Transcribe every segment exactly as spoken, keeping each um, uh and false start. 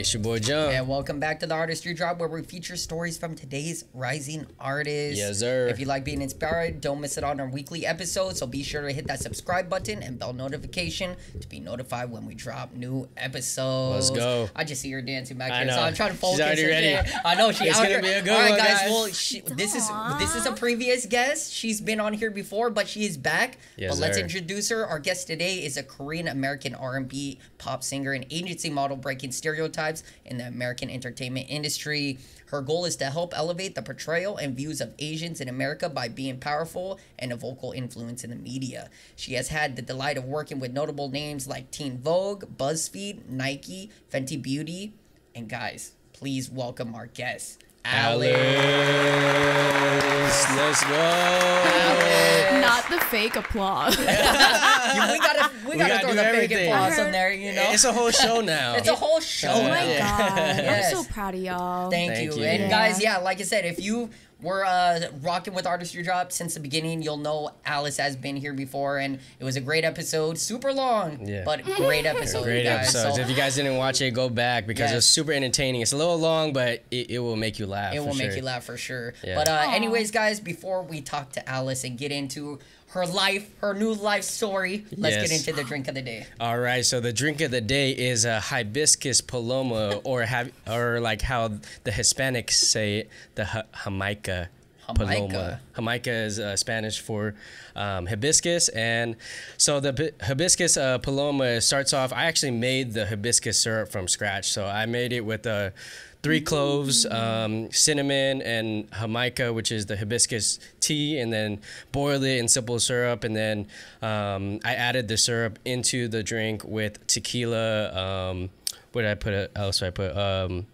It's your boy John. And welcome back to the Artistry Drop, where we feature stories from today's rising artists. Yes, sir. If you like being inspired, don't miss it on our weekly episodes. So be sure to hit that subscribe button and bell notification to be notified when we drop new episodes. Let's go. I just see her dancing back here, so I'm trying to focus. She's already ready. I know she's out here. It's gonna be a good one. All right, guys. guys. Well, she, this is this is a previous guest. She's been on here before, but she is back. Yes, but let's sir. introduce her. Our guest today is a Korean American R and B pop singer and agency model, breaking stereotypes in the American entertainment industry. Her goal is to help elevate the portrayal and views of Asians in America by being powerful and a vocal influence in the media. She has had the delight of working with notable names like Teen Vogue, BuzzFeed, Nike, Fenty Beauty, and guys, please welcome our guest, Alice. Alice. Let's go. Alice. Not the fake applause. Yeah, we gotta, we, we gotta, gotta throw the everything. fake applause in there, you know? It's a whole show now. It's a whole show. Oh my now. God. Yes. I'm so proud of y'all. Thank, Thank you. you. And yeah. guys, yeah, like I said, if you were uh, rocking with Artistry Drop since the beginning, you'll know Alice has been here before, and it was a great episode. Super long, yeah. but great episode. Great guys, episodes. So. If you guys didn't watch it, go back, because yes. it was super entertaining. It's a little long, but it, it will make you laugh. It will sure. make you laugh for sure. Yeah. But uh, anyways, guys, before we talk to Alice and get into her life, her new life story. Let's yes. get into the drink of the day. All right, so the drink of the day is a hibiscus paloma, or have, or like how the Hispanics say it, the ha jamaica, jamaica paloma. Jamaica is uh, Spanish for um, hibiscus, and so the hibiscus uh, paloma starts off. I actually made the hibiscus syrup from scratch, so I made it with a. Three cloves, um, cinnamon, and jamaica, which is the hibiscus tea, and then boil it in simple syrup. And then um, I added the syrup into the drink with tequila. Um, what did I put else? I put um,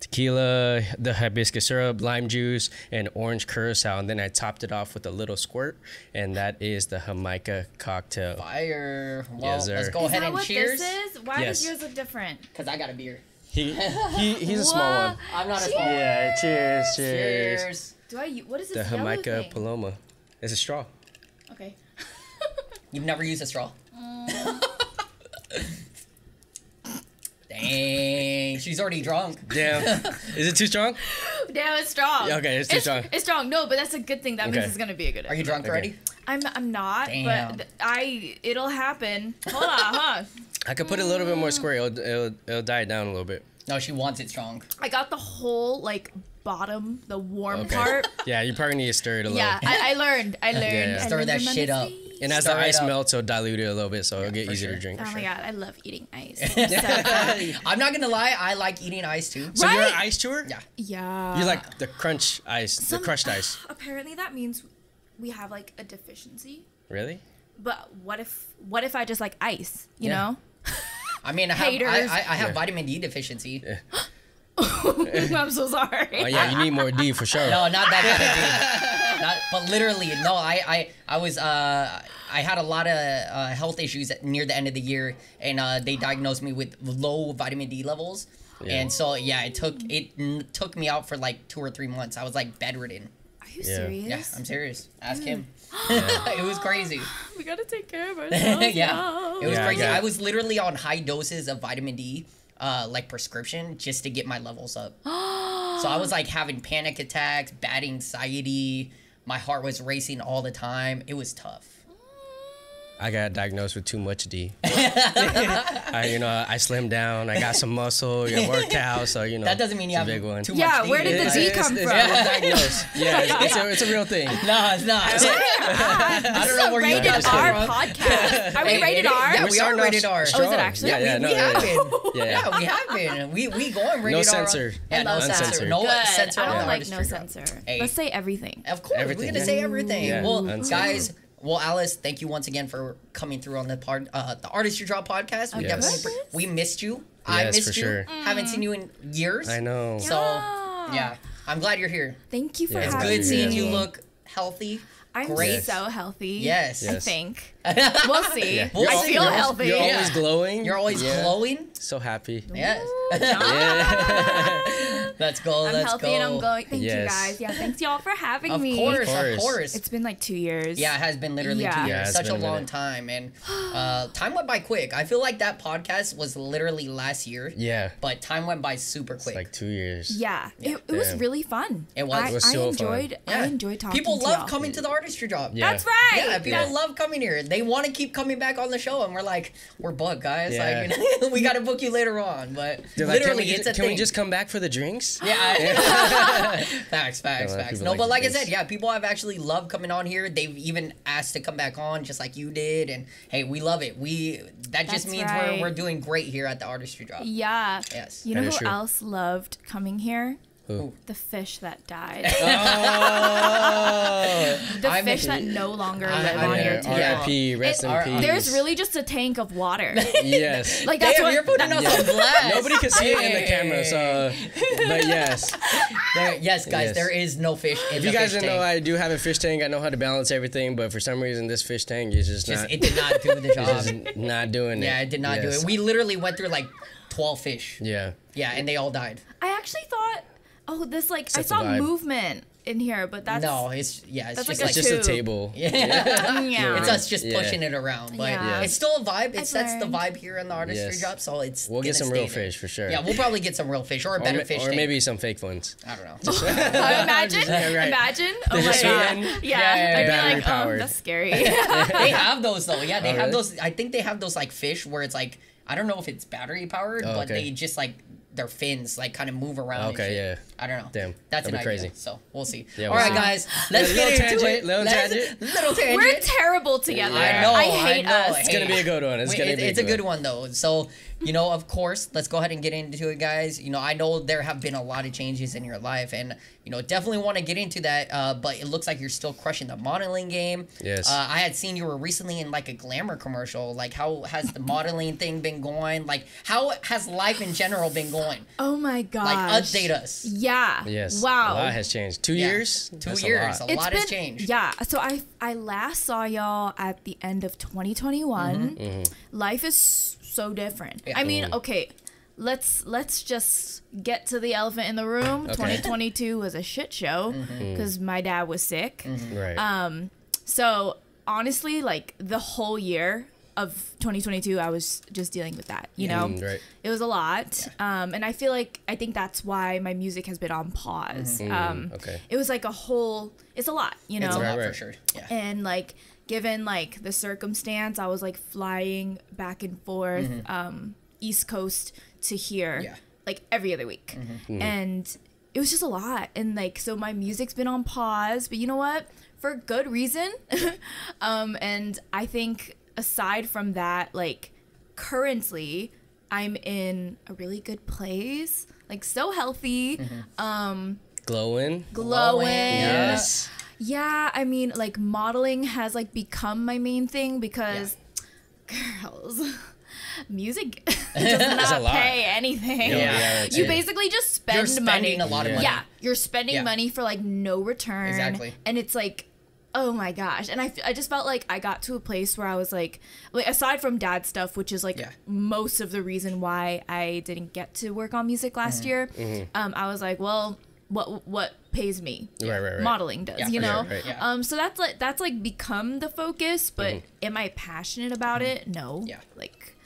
tequila, the hibiscus syrup, lime juice, and orange curacao. And then I topped it off with a little squirt, and that is the jamaica cocktail. Fire! Well, yes, let's go ahead and cheers. Is that what this is? Why yes. does yours look different? Because I got a beer. He, he he's a Whoa. small one. I'm not a small one. Yeah, cheers, cheers. Cheers. Do I? What is this? The jamaica paloma. It's a straw. Okay. You've never used a straw. Mm. Dang, she's already drunk. Damn. Is it too strong? Damn, it's strong. Okay, it's too it's, strong. It's strong. No, but that's a good thing. That okay. means it's gonna be a good. Episode. Are you drunk okay. already? I'm. I'm not. Damn. But I. It'll happen. Hold on, huh? I could put it a little bit more square. It'll, it'll, it'll die down a little bit. No, she wants it strong. I got the whole, like, bottom, the warm okay. part. Yeah, you probably need to stir it a little. Yeah, I, I learned. I learned. Yeah, yeah. I stir learned that shit up. And as stir the ice melts, it'll dilute it a little bit, so yeah, it'll get easier sure. to drink. Oh my sure. God, I love eating ice. So I'm not going to lie, I like eating ice, too. So right? you're an ice chewer? Yeah. Yeah. You like the crunch ice, Some, the crushed ice. Uh, apparently that means we have, like, a deficiency. Really? But what if what if I just like ice, you yeah. know? I mean, I have, Haters. I, I, I have yeah. vitamin D deficiency. Yeah. I'm so sorry. Oh yeah, you need more D for sure. No, not that kind of D. Not, but literally, no. I I I was uh I had a lot of uh, health issues near the end of the year, and uh, they diagnosed me with low vitamin D levels, yeah. and so yeah, it took it took me out for like two or three months. I was like bedridden. Are you yeah. serious? Yeah, I'm serious. Ask mm. him. Yeah. It was crazy. We gotta take care of ourselves. yeah, now. it was yeah, crazy. Yeah. I was literally on high doses of vitamin D, uh, like prescription, just to get my levels up. So I was like having panic attacks, bad anxiety. My heart was racing all the time. It was tough. I got diagnosed with too much D. I, you know, I slimmed down. I got some muscle. You know, worked out. So you know, that doesn't mean you have big one. Too yeah, much D. Where did the D it's, come it's, from? It's, yeah, diagnosed. yeah it's, it's, a, it's a real thing. No, it's not. It's, I don't this know where you got it from. Rated R podcast. Are we rated R? Yeah, we are rated R. Strong. Oh, is it actually? Yeah, yeah, we, no, we no, have been. Yeah. yeah, we have been. We we going rated no R. Censor. Yeah, no censor. No censor. I don't like no censor. Let's say everything. Of course, we're gonna say everything. Well, guys. Well, Alice, thank you once again for coming through on the part, uh, the Artistry Drop podcast. We yes. definitely we missed you. I yes, missed for you. Sure. Mm. Haven't seen you in years. I know. So yeah, yeah. I'm glad you're here. Thank you for yeah, having me. It's good seeing you well. look healthy. I'm Great. so healthy. Yes, yes. I think. We'll see. Yeah. We'll I see. feel you're healthy. You're yeah. always glowing. You're always yeah. glowing. So happy. Yes. Yeah. Let's go. I'm let's healthy go. and I'm going. Thank yes. you guys. Yeah, thanks y'all for having of me. Course, of course, of course. It's been like two years. Yeah, it has been literally yeah. two years. Yeah, Such a long a time, and uh, time went by quick. I feel like that podcast was literally last year. Yeah. But time went by super quick. It's like two years. Yeah, yeah. It, it was really fun. It was. I, it was so I enjoyed. Fun. Yeah. I enjoyed talking. People to love y'all. coming to the Artistry Drop. Yeah. That's right. Yeah, people yeah. love coming here. They want to keep coming back on the show, and we're like, we're booked, guys. Yeah. Like, you know, we gotta book you later on, but like, literally, it's a thing. Can we just come back for the drinks? Yeah. Facts, facts, facts. No, but like I said, yeah, people have actually loved coming on here. They've even asked to come back on, just like you did. And hey, we love it. We that just means we're we're doing great here at the Artistry Drop. Yeah. Yes. You know who else loved coming here? Who? The fish that died. Oh. The I'm fish that no longer live on your table. R I P Rest in peace. There's really just a tank of water. Yes. Like that's Damn, what you're putting that, us yeah. on blast. Nobody can see it in the camera, so. But yes. There, yes, guys. Yes. There is no fish. In if the you guys don't know, I do have a fish tank. I know how to balance everything, but for some reason, this fish tank is just, just not. It did not do the job. It's not doing it. Yeah, it did not yes. do it. We literally went through like twelve fish. Yeah. Yeah, and they all died. I actually thought. Oh, this like Set I saw vibe. movement in here, but that's no, it's yeah, it's just like, it's just a table. Yeah, yeah. yeah. It's us just yeah. pushing it around, but yeah. it's still a vibe. It I sets learned. the vibe here on the Artistry yes. Drop, so it's we'll get some real fish it. for sure. Yeah, we'll probably get some real fish or a better or fish, or maybe some fake ones. I don't know. Imagine, right. imagine. Oh my god. Yeah, yeah, yeah. I'd be like, oh, that's scary. They have those though. Yeah, they oh, have really? those. I think they have those like fish where it's like I don't know if it's battery powered, oh, but okay. they just like. their fins like kind of move around. Okay, yeah. I don't know. Damn, that's That'd an be crazy. idea. So we'll see. Yeah, we'll All right, see. guys, let's get into tangent, it. Little tangent. Little tangent. We're terrible together. Yeah. I know. I hate I know. us. It's hey, gonna be a good one. It's Wait, gonna it, be. It's a good one. one though. So you know, of course, let's go ahead and get into it, guys. You know, I know there have been a lot of changes in your life, and you know, definitely want to get into that. Uh, but it looks like you're still crushing the modeling game. Yes. Uh, I had seen you were recently in like a Glamour commercial. Like, how has the modeling thing been going? Like, how has life in general been going? Oh my gosh. Like, update us. Yeah. Yes. Wow. A lot has changed. Two yeah. years? Two That's years. A lot, a lot been, has changed. Yeah. So I I last saw y'all at the end of twenty twenty-one. Mm-hmm. Mm-hmm. Life is so different. Yeah. I mean, mm. okay, let's let's just get to the elephant in the room. Okay. twenty twenty-two was a shit show because mm-hmm. my dad was sick. Mm-hmm. Right. Um, so honestly, like the whole year of twenty twenty-two, I was just dealing with that, you yeah. know? Mm, right. It was a lot. Yeah. Um, and I feel like, I think that's why my music has been on pause. Mm-hmm. um, okay. It was like a whole, it's a lot, you know? It's a lot right. for sure, yeah. And like, given like the circumstance, I was like flying back and forth, mm-hmm. um, East Coast to here, yeah. like every other week. Mm-hmm. Mm-hmm. And it was just a lot. And like, so my music's been on pause, but you know what? For good reason. um, and I think, aside from that, like currently I'm in a really good place, like so healthy, mm-hmm. um glowing glowing yes yeah I mean, like modeling has like become my main thing because yeah. girls music does not pay anything. Yeah. Yeah, you it. basically just spend you're spending money. a lot of money yeah you're spending yeah. money for like no return, exactly and it's like, oh my gosh. And I, I just felt like I got to a place where I was like, like aside from dad stuff, which is like yeah. most of the reason why I didn't get to work on music last mm-hmm. year, mm-hmm. um, I was like, well, what what pays me? Right, right, right. Modeling does, yeah, you know? Sure, right, yeah. Um, so that's like, that's like become the focus, but mm-hmm. am I passionate about mm-hmm. it? No. Yeah. Like,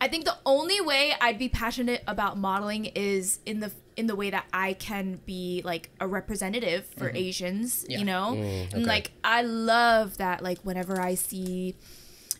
I think the only way I'd be passionate about modeling is in the in the way that I can be like a representative for mm-hmm. Asians, yeah. you know? Mm, okay. And like, I love that, like whenever I see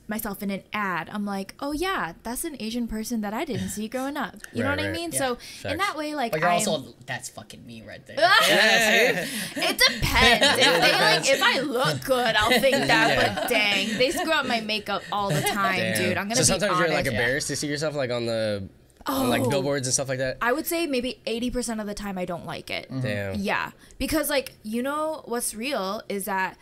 myself in an ad, I'm like, oh yeah, that's an Asian person that I didn't see growing up. You right, know what right. I mean? Yeah. So Shucks. in that way, like but you're I'm, also, that's fucking me right there. Yes. It depends. If they like, if I look good, I'll think that, yeah. but dang, they screw up my makeup all the time, Damn. dude. I'm gonna so be sometimes honest. You're like embarrassed yeah. to see yourself like on the, Oh, on like billboards and stuff like that? I would say maybe eighty percent of the time I don't like it. Mm-hmm. Damn. Yeah. Because like, you know, what's real is that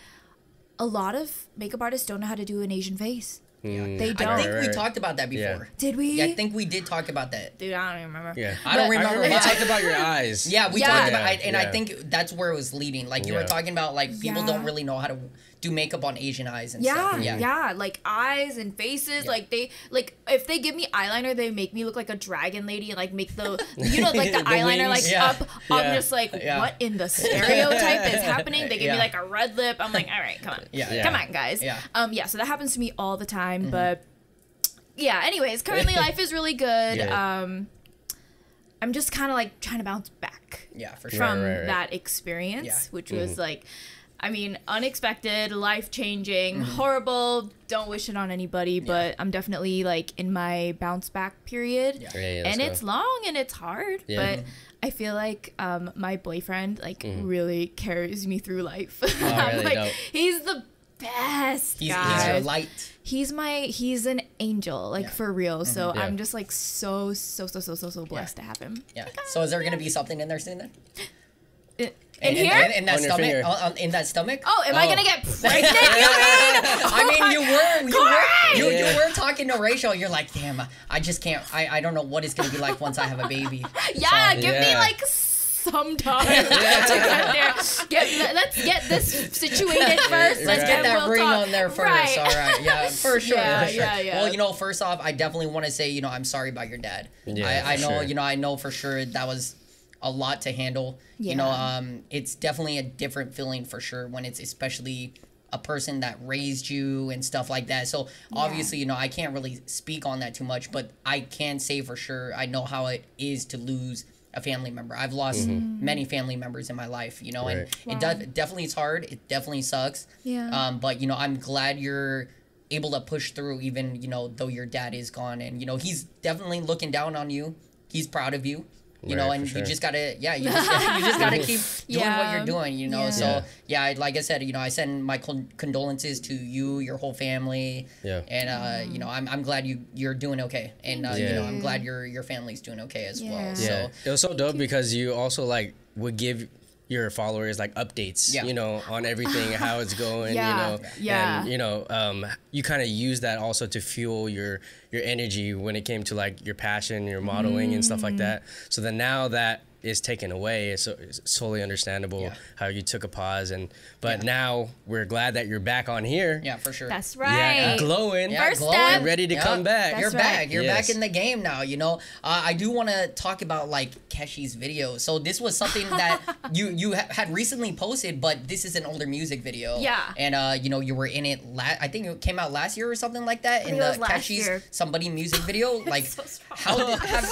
a lot of makeup artists don't know how to do an Asian face. Mm. They don't. I think right, right. we talked about that before. Yeah. Did we? Yeah, I think we did talk about that. Dude, I don't even remember. Yeah. I don't remember. I remember we talked about your eyes. Yeah, we yeah. talked about it. And yeah. I think that's where it was leading. Like, you yeah. were talking about, like, people yeah. don't really know how to do makeup on Asian eyes and yeah, stuff. Yeah, yeah. Like, eyes and faces. Yeah. Like, they, like, if they give me eyeliner, they make me look like a dragon lady. Like, make the, you know, like, the, the eyeliner, wings. like, yeah. up. Yeah. I'm just like, yeah. what in the stereotype is happening? They give yeah. me, like, a red lip. I'm like, all right, come on. Yeah. Yeah. Come on, guys. Yeah. Um, yeah, so that happens to me all the time. Mm-hmm. But yeah, anyways, currently life is really good. Yeah. Um, I'm just kind of like trying to bounce back yeah, for sure. from right, right, right. that experience, yeah. which mm-hmm. was like, I mean, unexpected, life-changing, mm-hmm. horrible, don't wish it on anybody, yeah. but I'm definitely like in my bounce back period. Yeah. Yeah, yeah, and go. It's long and it's hard, yeah. but I feel like um, my boyfriend like mm-hmm. really carries me through life. Oh, I'm really like, dope. He's the best he's, guy. He's your light. He's my, he's an angel, like yeah. for real. Mm-hmm. So yeah. I'm just like so, so, so, so, so, so blessed yeah. to have him. Yeah. Like, so is there yeah. going to be something in there soon then? It, In, in here? In, in, that stomach, oh, in that stomach? Oh, am oh. I going to get pregnant? I mean, you were you were, you, yeah. you were talking to Rachel. You're like, damn, I just can't. I, I don't know what it's going to be like once I have a baby. Yeah, so, give yeah. me like sometime yeah. to get there. Get, let's get this situated first. Let's right. get that we'll ring talk. on there first. Right. All right. Yeah, for sure. Yeah, for sure. Yeah, yeah. Well, you know, first off, I definitely want to say, you know, I'm sorry about your dad. Yeah, I, I know, sure. you know, I know for sure that was a lot to handle. Yeah. You know, um, it's definitely a different feeling for sure when it's especially a person that raised you and stuff like that. So yeah. obviously, you know, I can't really speak on that too much, but I can say for sure I know how it is to lose a family member. I've lost mm-hmm. many family members in my life, you know, right. and wow. it does, definitely it's hard. It definitely sucks. Yeah. Um, but, you know, I'm glad you're able to push through even, you know, though your dad is gone and, you know, he's definitely looking down on you. He's proud of you. You right, know, and sure. you just gotta, yeah, you just, you just gotta keep doing yeah. what you're doing, you know. Yeah. So, yeah, like I said, you know, I send my con condolences to you, your whole family, yeah. and uh, mm. you know, I'm I'm glad you you're doing okay, and uh, yeah. you know, I'm glad your your family's doing okay as yeah. well. So yeah. it was so dope because you also like would give your followers like updates, yeah. you know, on everything, how it's going, yeah. you know, yeah. and you know, um, you kind of use that also to fuel your your energy when it came to like your passion, your modeling mm. and stuff like that. So then now that is taken away, it's, it's totally understandable yeah. how you took a pause, and but yeah. now we're glad that you're back on here. Yeah, for sure. That's right. Yeah, glowing, yeah, first glowing, step. ready to yeah. come back. That's you're right. back. You're yes. back in the game now. You know, uh, I do want to talk about like Keshi's video. So this was something that you you ha had recently posted, but this is an older music video. Yeah. And uh, you know, you were in it. La I think it came out last year or something like that. I in the Keshi's year. Somebody music video. Like, so how did, have,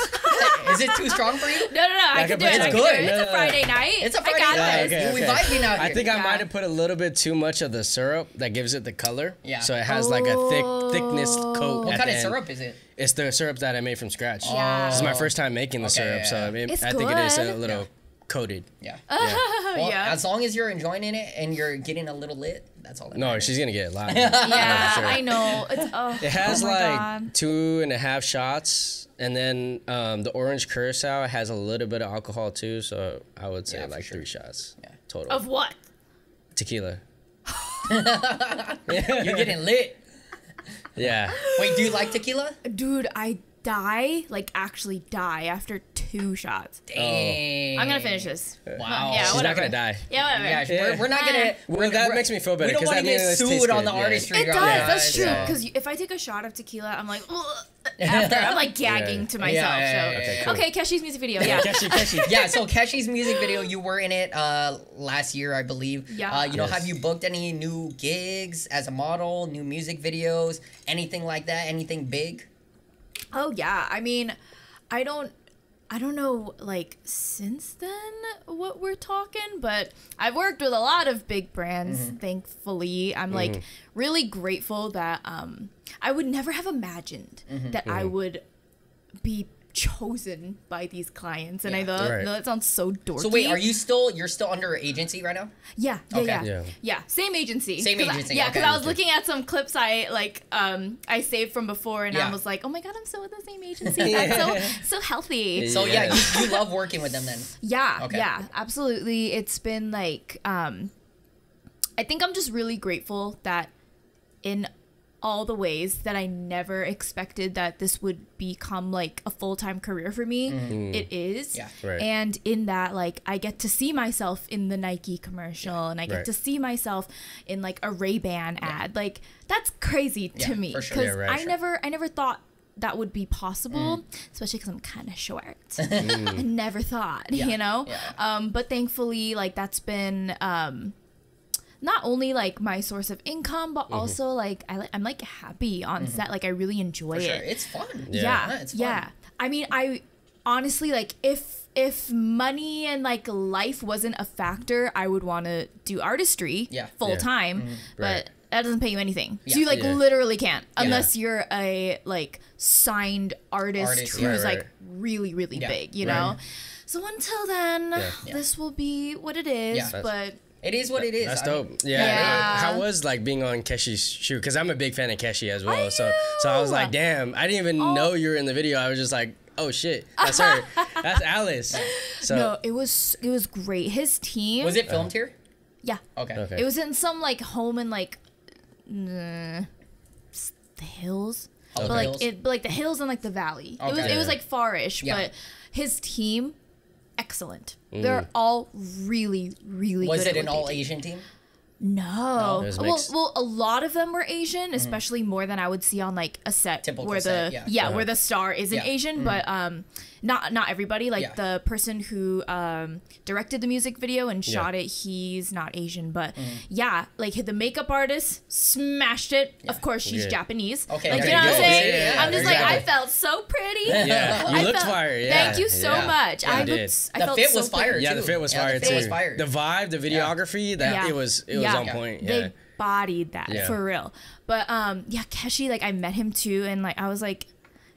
is it too strong for you? No, no, no. Like I Dude, it's good. It's a Friday night. It's a Friday night. I got this. We vibe me now. I think I yeah. might have put a little bit too much of the syrup that gives it the color. Yeah. So it has oh. like a thick thickness coat. What kind of syrup is it? It's the syrup that I made from scratch. Yeah. This is my first time making the okay, syrup, yeah. so I, mean, I think it is a little yeah. coated. Yeah. Uh, yeah. Well, yeah. As long as you're enjoying it and you're getting a little lit, that's all that No, matters. She's going to get a lot. yeah, sure. I know. It's, oh, it has oh like God. two and a half shots. And then um, the orange curacao has a little bit of alcohol too. So I would say yeah, like sure. three shots yeah. total. Of what? Tequila. You're getting lit. Yeah. Wait, do you like tequila? Dude, I die, like actually die after two shots. Dang. I'm gonna finish this. Wow. Yeah, She's whatever. not gonna die. Yeah, whatever. Yeah, yeah. We're, we're not gonna. We're, well, that we're, makes me feel better. We don't want to get sued on the yeah. artistry. It does. Yeah. That's true. Because yeah. if I take a shot of tequila, I'm like, ugh, after I'm like gagging yeah. to myself. Yeah, yeah, yeah, so yeah, yeah, okay, cool. okay, Keshi's music video. Yeah. Keshi, Keshi. Yeah. So Keshi's music video, you were in it uh, last year, I believe. Yeah. Uh, you yes. know, have you booked any new gigs as a model, new music videos, anything like that? Anything big? Oh yeah. I mean, I don't. I don't know, like, since then, what we're talking, but I've worked with a lot of big brands, mm-hmm. thankfully. I'm, mm-hmm. like, really grateful that um, I would never have imagined mm-hmm. that mm-hmm. I would be chosen by these clients. And yeah. I know, right. know that sounds so dorky. So wait, are you still, you're still under agency right now? Yeah, yeah, okay. yeah. yeah. Yeah, same agency. Same agency. I, yeah, because okay. I was looking at some clips I, like, um, I saved from before and yeah. I was like, oh my God, I'm still with the same agency. That's so, so healthy. So yeah, yeah you, you love working with them then. Yeah, okay. yeah, absolutely. It's been like, um, I think I'm just really grateful that in all the ways that I never expected that this would become like a full-time career for me. Mm-hmm. It is. Yeah. Right. And in that, like, I get to see myself in the Nike commercial, yeah. and I get right. to see myself in like a Ray-Ban yeah. ad. Like, that's crazy yeah, to me, because sure. yeah, right, I sure. never I never thought that would be possible, mm. especially because I'm kind of short. I never thought, yeah. you know? Yeah. Um, but thankfully, like, that's been um, not only, like, my source of income, but mm-hmm. also, like, I, I'm, like, happy on mm-hmm. set. Like, I really enjoy For sure. it. It's fun. Yeah. Yeah. yeah. It's fun. Yeah. I mean, I honestly, like, if if money and, like, life wasn't a factor, I would want to do artistry yeah. full yeah. time. Mm-hmm. But... Right. that doesn't pay you anything. Yeah. So you like yeah. literally can't unless yeah. you're a like signed artist, artist who's right, right. like really, really yeah. big, you know? Right. So until then, yeah. this will be what it is, yeah. but... It is what it is. That's dope. I mean, yeah. yeah. How was like being on Keshi's shoot? Because I'm a big fan of Keshi as well. I so know. so I was like, damn, I didn't even oh. know you were in the video. I was just like, oh shit, that's her. That's Alice. So no, it was it was great. His team. Was it filmed uh, here? Yeah. Okay. okay. It was in some like home and like the hills, okay. but like it, but like the hills and like the valley. Okay. It was it was like farish, yeah. but his team, excellent. Mm. They're all really, really. Was good it an all Asian team? No, no well, well, a lot of them were Asian, mm-hmm. especially more than I would see on like a set Typical where the set, yeah, yeah uh-huh. where the star isn't yeah. Asian, mm-hmm. but um, not not everybody. Like yeah. the person who um directed the music video and shot yeah. it, he's not Asian, but mm-hmm. yeah, like the makeup artist smashed it. Yeah. Of course, she's yeah. Japanese. Okay, like okay, you know yeah, what I'm saying? Yeah, yeah, I'm just exactly. like I felt so pretty. Yeah, you I looked felt, fire. Yeah, thank you so yeah. much. Yeah, I, I did. Looked, the I felt fit so was fire. Yeah, the fit was fire too. The vibe, the videography, that it was it was. Yeah, on point. Yeah. They bodied that yeah. for real. But um, yeah, Keshi, like I met him too, and like I was like,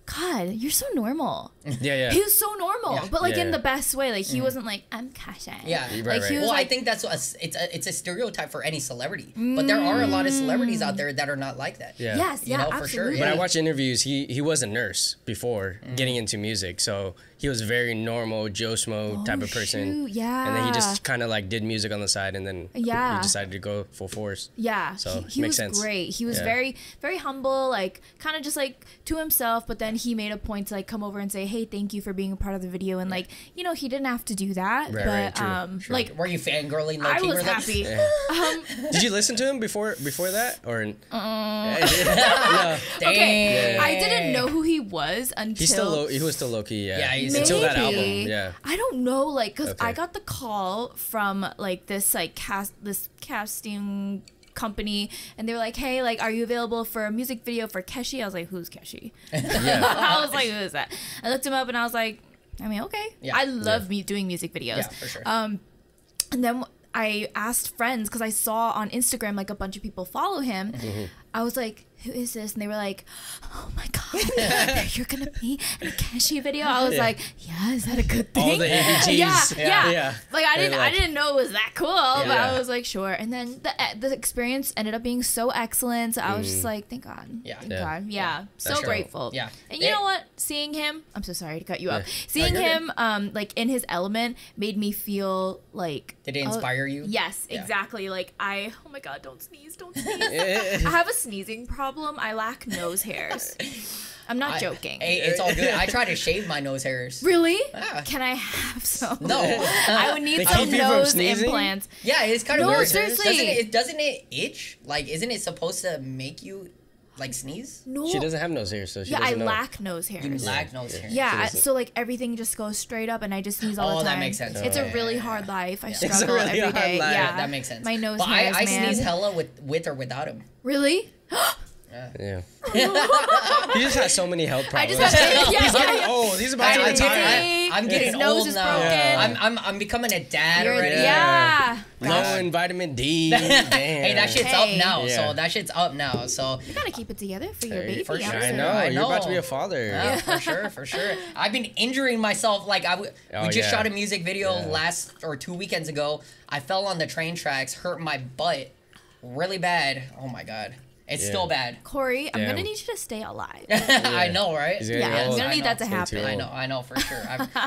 God, you're so normal. Yeah, yeah. He was so normal, yeah. but like yeah, in yeah. the best way. Like he mm. wasn't like I'm Keshi. Yeah, right, like, right. He was, well, like, I think that's a, it's a it's a stereotype for any celebrity. Mm. But there are a lot of celebrities out there that are not like that. Yeah. Yes, you yeah, know, absolutely. For sure. Yeah. But I watch interviews. He he was a nurse before mm. getting into music, so he was very normal, Joe Smo oh, type of person. Shoot, yeah. And then he just kind of like did music on the side, and then yeah. he decided to go full force. Yeah. So he, he makes was sense. Great. He was yeah. very, very humble, like kind of just like to himself. But then he made a point to like come over and say, "Hey, thank you for being a part of the video." And like, you know, he didn't have to do that. Right. But, right true, um, true. Like, were you fangirling? Like I was happy. Yeah. um, did you listen to him before before that or? Um, no. Dang. Okay. Yeah. I didn't know who he was until he still low, he was still low key. Yeah. yeah Maybe. Until that album, yeah. I don't know, like, because okay. I got the call from, like, this, like, cast, this casting company, and they were like, hey, like, are you available for a music video for Keshi? I was like, who's Keshi? Yeah. I was like, who is that? I looked him up, and I was like, I mean, okay. Yeah. I love yeah. me doing music videos. Yeah, for sure. Um, and then I asked friends, because I saw on Instagram, like, a bunch of people follow him. Mm-hmm. I was like, who is this? And they were like, oh my God, you're gonna be in a Keshi video. I was yeah. like, yeah, is that a good thing? All the yeah, yeah, yeah, yeah. Like I They're didn't, like, I didn't know it was that cool, yeah, but yeah. I was like, sure. And then the the experience ended up being so excellent. So I was mm. just like, thank God, yeah, thank yeah. God, yeah, yeah. so true. Grateful. Yeah, and you it, know what? Seeing him, I'm so sorry to cut you yeah. off. Seeing oh, him, um, like in his element, made me feel like. Did it inspire oh, you? Yes, yeah. exactly. Like I, oh my God, don't sneeze, don't sneeze. I have a sneezing problem. Problem, I lack nose hairs. I'm not I, joking. Hey, it's all good. I try to shave my nose hairs. Really? Yeah. Can I have some? No. I would need they some nose implants. Yeah, it's kind of no, weird. Seriously. Doesn't it, doesn't it itch? Like, isn't it supposed to make you, like, sneeze? No. She doesn't have nose hairs, so she yeah, doesn't I know. lack nose hairs. You lack nose hairs. Yeah, I, so, like, everything just goes straight up, and I just sneeze all oh, the time. Oh, that makes sense. It's yeah, a really yeah, hard yeah. life. I struggle it's a really every hard day. Life. Yeah, that makes sense. My nose but hairs, I, I man. sneeze hella with, with or without him. Really? Yeah. He just has so many health problems. I just had, yeah, he's yeah, getting yeah. old. He's about to retire. I'm getting His old now. Yeah. I'm I'm I'm becoming a dad You're, already. Yeah. Low yeah. in vitamin D. Damn. Hey, that shit's hey. up now. Yeah. So that shit's up now. So you gotta keep it together for your hey, baby. For sure. I know. I know. You're about to be a father. Yeah, yeah. For sure. For sure. I've been injuring myself. Like I w oh, we just yeah. shot a music video yeah. last or two weekends ago. I fell on the train tracks, hurt my butt really bad. Oh my God. It's yeah. still bad. Corey, Damn. I'm going to need you to stay alive. yeah. I know, right? Yeah, I'm going to need that to happen. I know, I know for sure.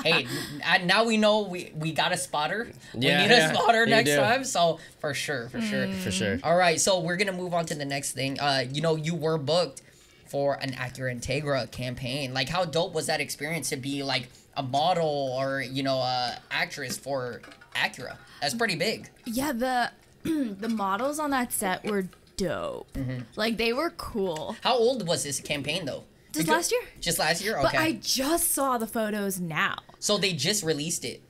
hey, I, now we know we, we got a spotter. Yeah, we need yeah. a spotter you next do. time. So for sure, for mm. sure. For sure. All right, so we're going to move on to the next thing. Uh, you know, you were booked for an Acura Integra campaign. Like, how dope was that experience to be, like, a model or, you know, an actress for Acura? That's pretty big. Yeah, the the models on that set were dope. Mm-hmm. Like, they were cool. How old was this campaign, though? Just because, last year. Just last year? Okay. But I just saw the photos now. So they just released it?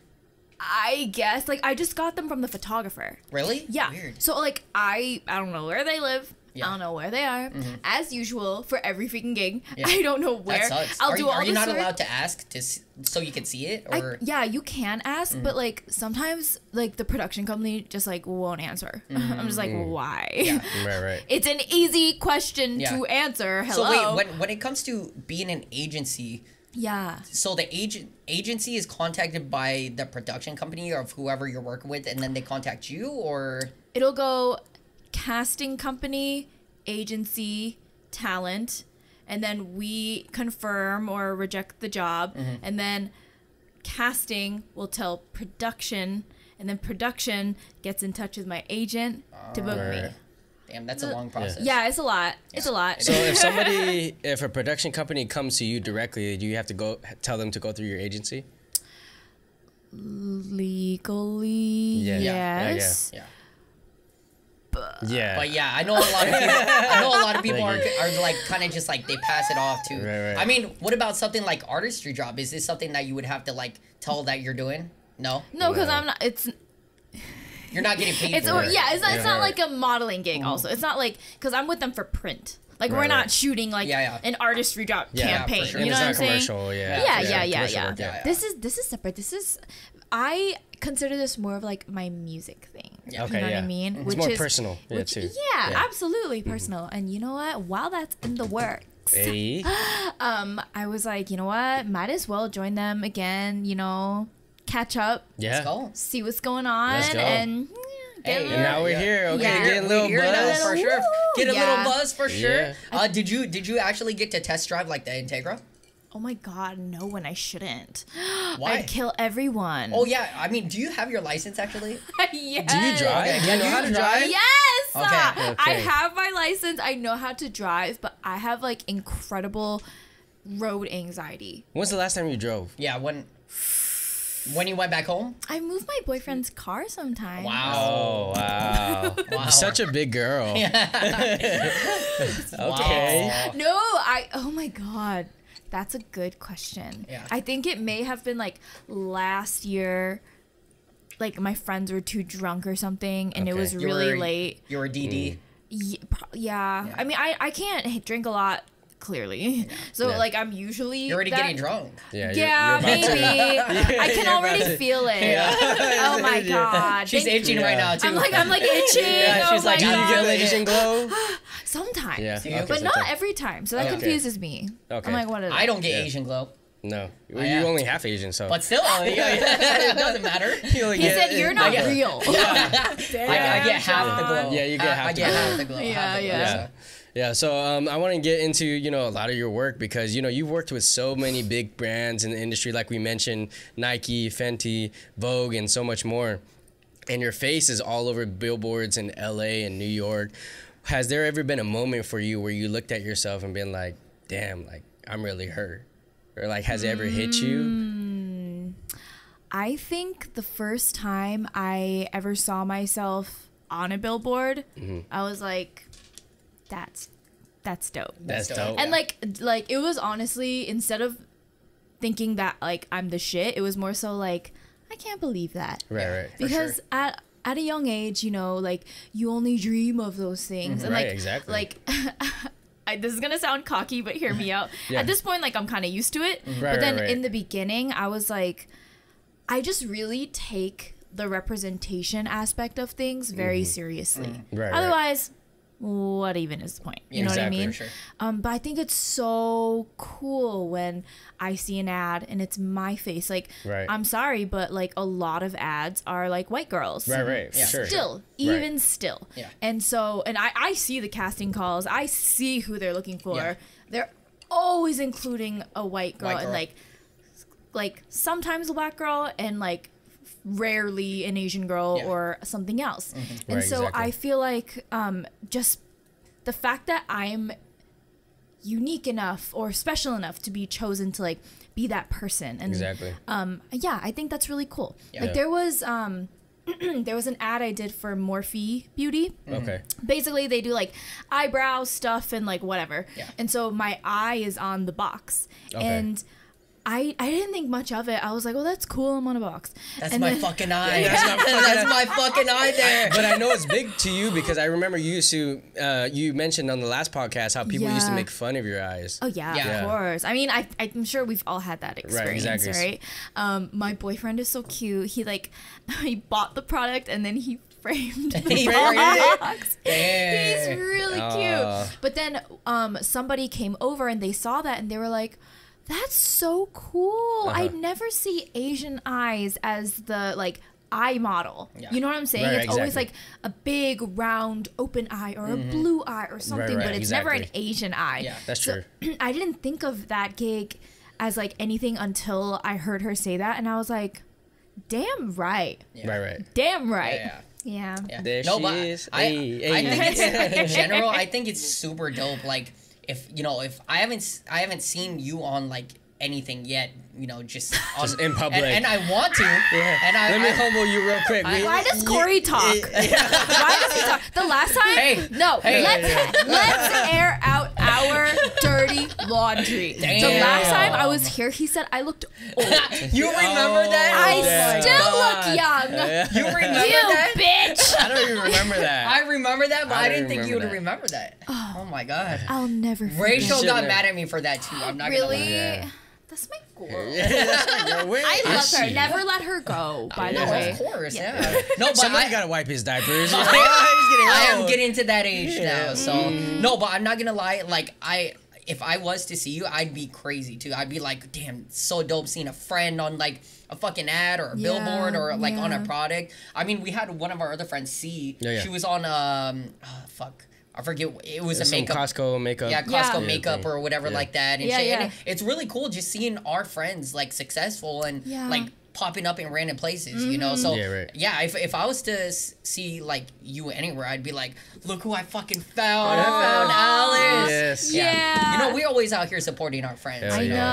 I guess. Like, I just got them from the photographer. Really? Yeah. Weird. So, like, I, I don't know where they live. Yeah. I don't know where they are. Mm-hmm. As usual, for every freaking gig, yeah. I don't know where. That sucks. I'll are do you, all are you not work. allowed to ask to so you can see it? Or I, yeah, you can ask, mm-hmm. but like sometimes like the production company just like won't answer. Mm-hmm. I'm just like, mm-hmm. why? Yeah. Right, right. It's an easy question yeah. to answer. Hello. So wait, when when it comes to being an agency. Yeah. So the agent agency is contacted by the production company or whoever you're working with, and then they contact you, or it'll go. Casting company, agency, talent, and then we confirm or reject the job, mm-hmm. and then casting will tell production, and then production gets in touch with my agent All to book right. me. Damn, that's a long process. Yeah, yeah it's a lot. Yeah. It's a lot. So if somebody, if a production company comes to you directly, do you have to go tell them to go through your agency? Legally, yeah. yes. Yeah. yeah. yeah. But yeah, but yeah, I know a lot of people. I know a lot of people are, are like kind of just like they pass it off to. Right, right. I mean, what about something like artistry job? Is this something that you would have to like tell that you're doing? No, no, because no. I'm not. It's you're not getting paid. It's for it. yeah, it's not, yeah, it's not right. like a modeling gig. Also, it's not like because I'm with them for print. Like right, we're not right. shooting like yeah, yeah. an artistry drop yeah, campaign. Yeah, sure. You know what I'm saying? Commercial, yeah, yeah, yeah, yeah, yeah, yeah, work, yeah. yeah. This is this is separate. This is I. consider this more of like my music thing. Yeah. Okay, you know yeah. what I mean? It's which more is, personal. Which, yeah, too. Yeah, yeah, absolutely personal. Mm-hmm. And you know what? While that's in the works, hey. um, I was like, you know what? Might as well join them again, you know, catch up. Yeah. Let's go. See what's going on. Let's go. And Hey, and now we're yeah. here. Okay, yeah. get a little buzz for sure. Get a yeah. little buzz for sure. Yeah. Uh, did you did you actually get to test drive like the Integra? Oh my God, no, when I shouldn't. Why? I'd kill everyone. Oh yeah, I mean, do you have your license actually? Yes. Do you drive? Okay. Do you know how to drive? Yes. Okay. Okay. I have my license, I know how to drive, but I have like incredible road anxiety. When's the last time you drove? Yeah, when when you went back home? I moved my boyfriend's car sometimes. Wow. Oh, wow. wow. Such a big girl. Yeah. okay. Wow. No, I, oh my God. That's a good question. Yeah. I think it may have been like last year, like my friends were too drunk or something, and okay. it was you really were, late. You were D D. Mm. Yeah, yeah. I mean, I, I can't drink a lot, clearly. Yeah. So, yeah. like, I'm usually. You're already that, getting drunk. Yeah, yeah you're, you're maybe. I can already feel it. Yeah. Oh my God. She's Thank itching you. right now, too. I'm like, I'm like itching. Yeah, she's oh like, my do God. you get ladies and glow? Sometimes, yeah. okay, but not time. every time. So that okay. confuses me. Okay. I'm like, what is I don't get yeah. Asian glow. No, well, you only half Asian, so. But still, yeah, yeah. it doesn't matter. He get, said you're not get, real. Yeah. Damn, I, I get half God. the glow. Yeah, you get half. I, I get half the glow. Yeah, half the glow. yeah. yeah. Yeah, so um, I want to get into, you know, a lot of your work because, you know, you've worked with so many big brands in the industry, like we mentioned, Nike, Fenty, Vogue, and so much more. And your face is all over billboards in L A and New York. Has there ever been a moment for you where you looked at yourself and been like, damn, like, I'm really hurt? Or, like, has it ever hit you? I think the first time I ever saw myself on a billboard, mm-hmm. I was like... That's, that's dope. That's dope. And yeah. like, like it was honestly, instead of thinking that like I'm the shit, it was more so like, I can't believe that. Right, right. Because sure. at, at a young age, you know, like you only dream of those things. Mm-hmm. And right, like, exactly. Like, I, this is going to sound cocky, but hear me out. yeah. At this point, like I'm kind of used to it. Right, but then right, right. in the beginning, I was like, I just really take the representation aspect of things very mm-hmm. seriously. Mm-hmm. Right, Otherwise... Right. what even is the point? You exactly, know what I mean? Sure. Um, but I think it's so cool when I see an ad and it's my face. Like, right. I'm sorry, but like a lot of ads are like white girls. Right, right. Yeah, still, sure, even right. still. Yeah. And so, and I, I see the casting calls. I see who they're looking for. Yeah. They're always including a white girl, white girl and like, like sometimes a black girl and like rarely an Asian girl yeah. or something else. Mm-hmm. And right, so exactly. I feel like um, just the fact that I'm unique enough or special enough to be chosen to like be that person. And exactly. um, yeah, I think that's really cool. Yeah. Like there was um, there was an ad I did for Morphe Beauty. Okay. Basically they do like eyebrow stuff and like whatever. Yeah. And so my eye is on the box. Okay. And I, I didn't think much of it. I was like, well, that's cool. I'm on a box. That's and my then, fucking eye. That's, yeah. my, fucking that's eye. my fucking eye there. But I know it's big to you because I remember you used to, uh, you mentioned on the last podcast how people yeah. used to make fun of your eyes. Oh, yeah, yeah. of course. I mean, I, I'm sure we've all had that experience, right? Exactly. right? Um, my boyfriend is so cute. He like, he bought the product and then he framed the he box. He's really oh. cute. But then um, somebody came over and they saw that and they were like, that's so cool. Uh-huh. I never see Asian eyes as the like eye model. Yeah. You know what I'm saying? Right, it's exactly. always like a big round open eye or mm-hmm. a blue eye or something, right, right, but it's exactly. never an Asian eye. Yeah, that's so, true. I didn't think of that gig as like anything until I heard her say that and I was like, damn right. Yeah. Right, right. Damn right. Yeah. yeah. yeah. There no, she but is. I, hey, I hey. think it's, in general, I think it's super dope. Like if you know, if I haven't, I haven't seen you on like anything yet, you know, just, on, just in public, and, and I want to. Yeah. And I, Let me I, humble you real quick. I, why does Corey talk? Why does he talk? The last time, hey, no. Hey, let's yeah, yeah. let's air out our dirty laundry. Damn. The last time I was here, he said I looked old. You remember oh, that? I oh still God. look young. Yeah. You remember you that? You bitch. I don't even remember that. I remember that, but I, I didn't think you would that. remember that. Oh, oh my God. I'll never forget. Rachel got mad at me for that too. I'm not really? gonna lie. Yeah. That's my girl. Yeah. I love her. Never let her go, by no, the way. Of course, yeah. yeah. No, but Somebody I gotta wipe his diapers. Like, oh, I am getting to that age yeah. now, so. Mm. No, but I'm not gonna lie, like, I, if I was to see you, I'd be crazy, too. I'd be like, damn, so dope seeing a friend on, like, a fucking ad or a yeah, billboard or, like, yeah. on a product. I mean, we had one of our other friends, C. Yeah, yeah. She was on, um, oh, fuck. I forget, it was There's a makeup. Costco makeup. Yeah, Costco yeah. makeup or whatever yeah. like that. And, yeah, shit. Yeah. and it's really cool just seeing our friends, like, successful and, yeah. like, popping up in random places, mm-hmm. you know? So, yeah, right. yeah if, if I was to see, like, you anywhere, I'd be like, look who I fucking found. Oh, I found Alice. Yes. Yeah. yeah. You know, we're always out here supporting our friends. I you know. know.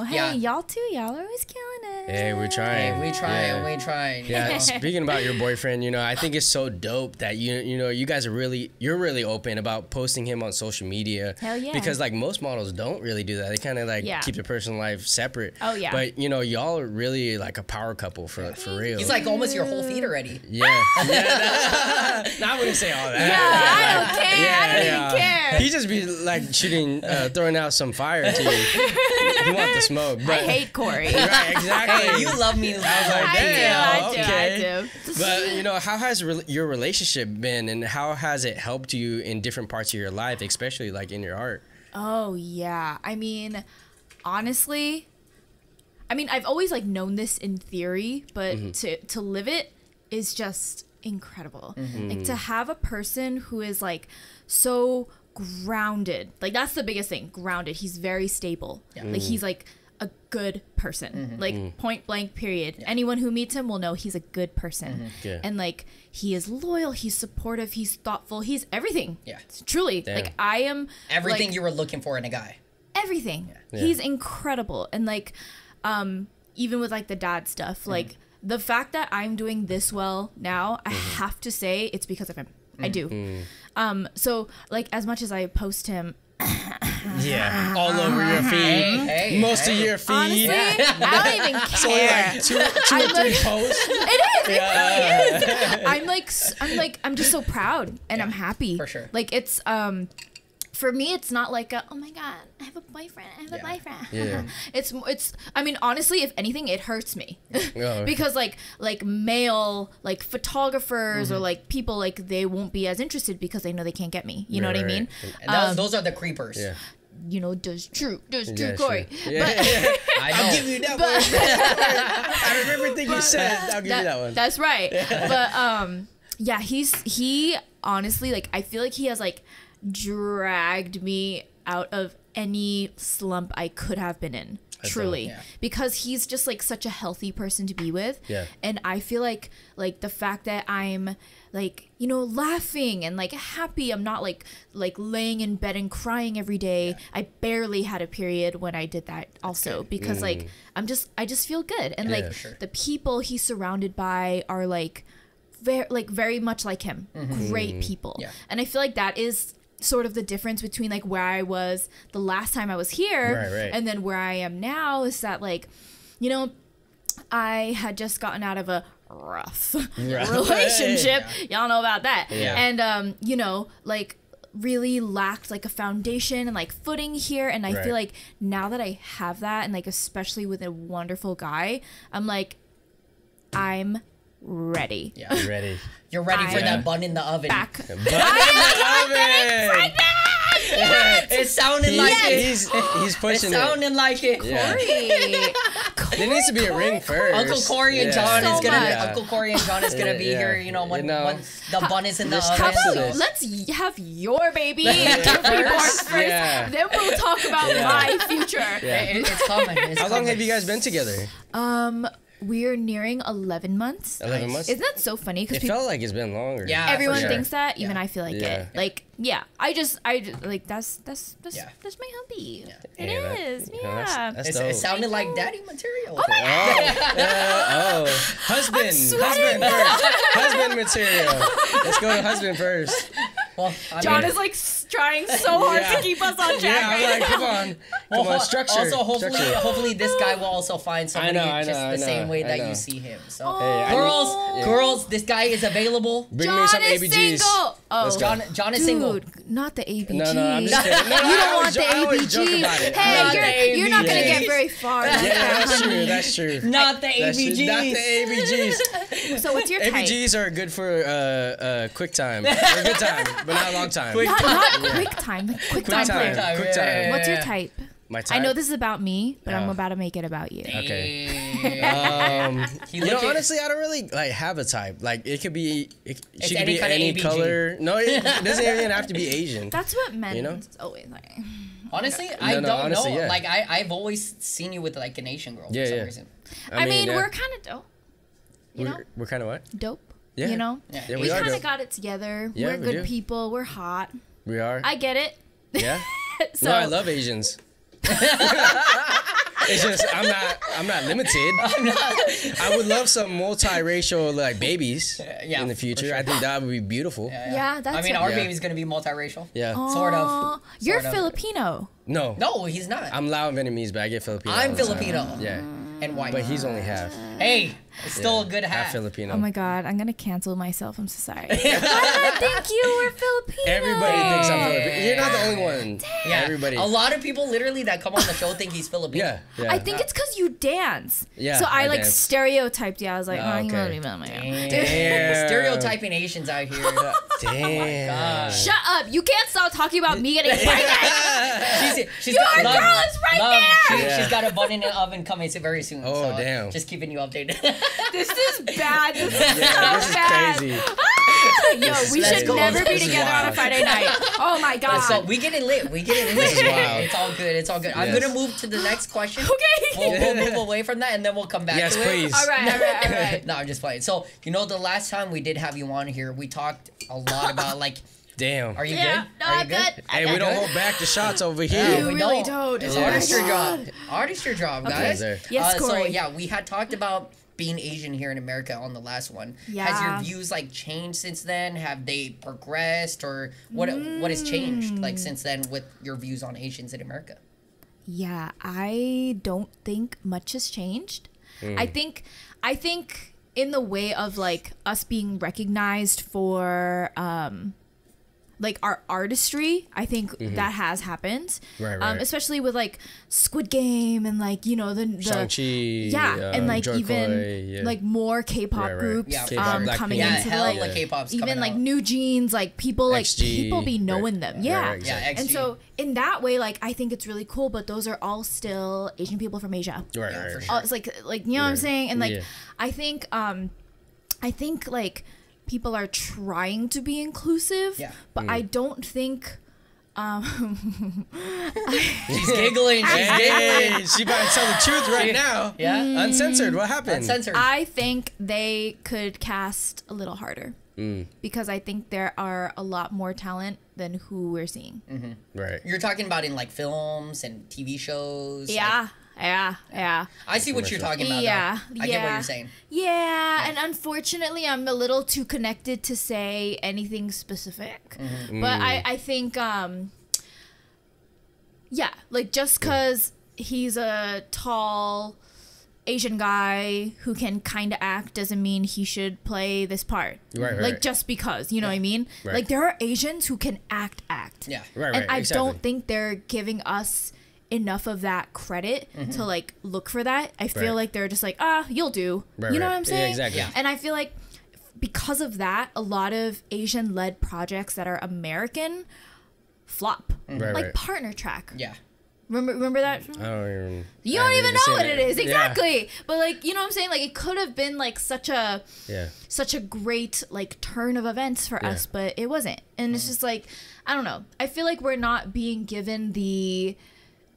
So, hey, y'all yeah. too, y'all are always killing it. Hey, we're trying. Hey, we trying, yeah. we trying. Yeah, yeah. Speaking about your boyfriend, you know, I think it's so dope that, you you know, you guys are really, you're really open about posting him on social media. Hell yeah. Because, like, most models don't really do that. They kind of, like, yeah. keep their personal life separate. Oh, yeah. But, you know, y'all are really, like, a power couple for yeah. for real. He's like almost your whole feed already. Yeah. yeah no, no, I wouldn't say all that. Yeah, I don't care. Yeah, I don't yeah. even care. He just be like shooting, uh, throwing out some fire to you. You want the smoke. But, I hate Corey. Right, exactly. Hey, you love me. I was like, damn. I do, okay. I do, I do. But you know, how has re your relationship been, and how has it helped you in different parts of your life, especially like in your art? Oh yeah. I mean, honestly. I mean, I've always, like, known this in theory, but mm-hmm. to, to live it is just incredible. Mm-hmm. Like, to have a person who is, like, so grounded. Like, that's the biggest thing, grounded. He's very stable. Yeah. Mm. Like, he's, like, a good person. Mm-hmm. Like, mm. point blank, period. Yeah. Anyone who meets him will know he's a good person. Mm-hmm. yeah. And, like, he is loyal. He's supportive. He's thoughtful. He's everything. Yeah. Truly. Damn. Like, I am, everything like, you were looking for in a guy. Everything. Yeah. Yeah. He's incredible. And, like... Um, even with like the dad stuff, like mm. the fact that I'm doing this well now, I mm-hmm. have to say it's because of him. Mm. I do. Mm. Um, so like as much as I post him, yeah, all over your feed, hey, hey, most hey. of your feed. Honestly, yeah. I don't even care. So like two, two or three like, posts. It is. Yeah. It really is. I'm like, I'm like, I'm just so proud and yeah, I'm happy. For sure. Like it's um. for me, it's not like a, oh my God, I have a boyfriend, I have yeah. a boyfriend. Yeah. it's, it's, I mean, honestly, if anything, it hurts me. oh. Because like, like male, like photographers mm-hmm. or like people, like they won't be as interested because they know they can't get me. You right, know what right. I mean? And those, um, those are the creepers. Yeah. You know, does true, does true, yeah, Corey. Sure. Yeah, but, yeah, yeah. I'll give you that but, one. I remember everything you said. I'll give that, you that one. That's right. Yeah. But um, yeah, he's he honestly like I feel like he has like dragged me out of any slump I could have been in. That's truly, yeah. because he's just like such a healthy person to be with. Yeah. And I feel like like the fact that I'm like, you know, laughing and like happy. I'm not like like laying in bed and crying every day. Yeah. I barely had a period when I did that also because mm. like I'm just I just feel good. And yeah, like sure. the people he's surrounded by are like very like very much like him. Mm-hmm. Great people. Yeah. And I feel like that is sort of the difference between like where I was the last time I was here right, right. and then where I am now is that like, you know, I had just gotten out of a rough relationship. Yeah. Y'all know about that. Yeah. And, um, you know, like really lacked like a foundation and like footing here. And I right. feel like now that I have that and like, especially with a wonderful guy, I'm like, I'm ready. Yeah, I'm ready. You're ready I'm for that bun in the oven. Back. The bun in the oven. Yes! It sounded he's, like it. He's, he's pushing it. It sounded like it. Corey. Corey there needs to be a Corey, ring first. Uncle Corey and John yeah. is gonna. So yeah. Uncle Corey and John is gonna be yeah. here. You know, when, you know, when the how, bun is in the oven. How about let's have your baby and your baby first. Yeah. Then we'll talk about yeah. my future. Yeah. It, it's coming. It's how long have you guys been together? Um. We're nearing eleven months. Eleven months. Isn't that so funny? Because it people, felt like it's been longer. Yeah, everyone sure. thinks that. Even yeah. I feel like yeah. it. Like, yeah, I just, I just, like that's that's that's, yeah. that's my hobby. Yeah. It yeah, is. That, yeah. No, that's, that's it's, it sounded like daddy material. Oh my god. Oh, yeah, oh. husband, husband first. Husband material. Let's go to husband first. Well, I John mean, is like trying so hard yeah. to keep us on track. Yeah, I'm right like, now. come on, well, come on, structure. Also, hopefully, structure. hopefully this guy will also find somebody know, just know, the know, same way I that know. you see him. So, hey, girls, need, yeah. girls, this guy is available. Bring John me some is A B Gs. Single. Oh, John, John is Dude, single. Not the A B Gs. No, no, I'm just kidding. No, you don't want the A B Gs. Hey, you're not gonna get very far. Yeah, that's true. That's true. Not the A B Gs. Not the A B Gs. So what's your type? A B Gs are good for a quick time. A good time. But not a long time. Quick not, time. Not quick time. Like quick, quick time. time. Quick time. Quick time. Yeah, yeah, yeah. What's your type? My type. I know this is about me, but oh. I'm about to make it about you. Okay. um, you know, honestly, I don't really like have a type. Like it could be, it, she could be any A B G. Color. No, it doesn't even have to be Asian. That's what men you know? always like. Honestly, no, I no, don't honestly, know. Yeah. Like I, I've always seen you with like an Asian girl yeah, for some yeah. reason. I, I mean, mean uh, we're kind of dope. You we're, know, we're kind of what? Dope. Yeah. You know, yeah. Yeah, we, we kind of got it together. Yeah, we're we good do. people. We're hot. We are. I get it. Yeah. so. No, I love Asians. It's just I'm not I'm not limited. I'm not. I would love some multiracial like babies uh, yeah, in the future. Sure. I think that would be beautiful. Yeah, yeah. yeah that's. I mean, our yeah. baby's gonna be multiracial. Yeah, Aww, sort of. You're sort Filipino. Of. No. No, he's not. I'm Lao and Vietnamese, but I get Filipino. I'm Filipino. Time. Yeah. And white. But he's only half. Hey, it's yeah, still a good half. half. Filipino. Oh my God, I'm gonna cancel myself. I'm so sorry. God, thank you. We're Filipino. Everybody thinks I'm Filipino. You're not the only one. Damn. Yeah, everybody. A lot of people literally that come on the show think he's Filipino. Yeah, yeah. I think it's because you dance. Yeah. So I, I like dance. stereotyped. Yeah, I was like, oh, you don't even know my stereotyping Asians out here. Damn. Oh my God. Shut up. You can't stop talking about me getting pregnant. She's, she's Your got, girl love, is right love. there. She, yeah. She's got a bun in the oven coming very soon. Oh, so damn. Just keeping you updated. This is bad. This is so yeah, this is bad. Crazy. Ah! Yo, this we should never be together on a Friday night. Oh my God. So we get it lit. We get it lit. This is wild. It's all good. It's all good. Yes. I'm gonna move to the next question. Okay. We'll, we'll move away from that and then we'll come back yes, to please. it. All right. All right. All right. No, I'm just playing. So you know, the last time we did have you on here, we talked a lot about like. Damn. Are you yeah, good? No, Are you I'm good? good. Hey, we good. don't hold back the shots over here. Yeah, we, we really don't. don't. It's yeah. artistry job. Artistry job, guys. Okay. Yes, uh, Corey. So yeah, we had talked about being Asian here in America on the last one. Yeah. Has your views like changed since then? Have they progressed, or what? Mm. What has changed like since then with your views on Asians in America? Yeah, I don't think much has changed. Mm. I think, I think in the way of like us being recognized for. Um, like our artistry. I think mm-hmm. that has happened, right, right. Um, especially with like Squid Game and like you know the, the Shang-Chi, yeah, um, and like Joy even Koi, yeah. like more K-pop right, right. groups yeah, K-pop, um, coming yeah, into hell, the, like, yeah. like even like out. New Jeans, like people like X G, people be knowing right. them, yeah, right, right, exactly. yeah. And so in that way, like I think it's really cool. But those are all still Asian people from Asia, right? Yeah, right, right. All, it's like like you know right. what I'm saying, and like yeah. I think um, I think like. people are trying to be inclusive, yeah. but mm. I don't think. Um, She's giggling. Hey, she better tell the truth right now. Yeah, mm. uncensored. What happened? Uncensored. I think they could cast a little harder mm. because I think there are a lot more talent than who we're seeing. Mm-hmm. Right. You're talking about in like films and T V shows. Yeah. Like Yeah, yeah. I see what you're talking about. Yeah, though. I yeah. get what you're saying. Yeah, yeah, and unfortunately, I'm a little too connected to say anything specific. Mm-hmm. But mm. I, I think, um, yeah, like just because yeah. he's a tall Asian guy who can kind of act doesn't mean he should play this part. Right, right. Like just because, you know yeah. what I mean? Right. Like there are Asians who can act, act. Yeah, right, right. And I exactly. don't think they're giving us enough of that credit mm-hmm. to like look for that. I feel right. like they're just like, ah, you'll do. Right, you know right. what I'm saying? Yeah, exactly. Yeah. And I feel like because of that, a lot of Asian-led projects that are American flop. Mm-hmm. right, like right. Partner Track. Yeah. Remember, remember that? I don't even, you don't even know what it is. Exactly. Yeah. But like, you know what I'm saying? Like it could have been like such a, yeah. such a great like turn of events for yeah. us, but it wasn't. And mm-hmm. it's just like, I don't know. I feel like we're not being given the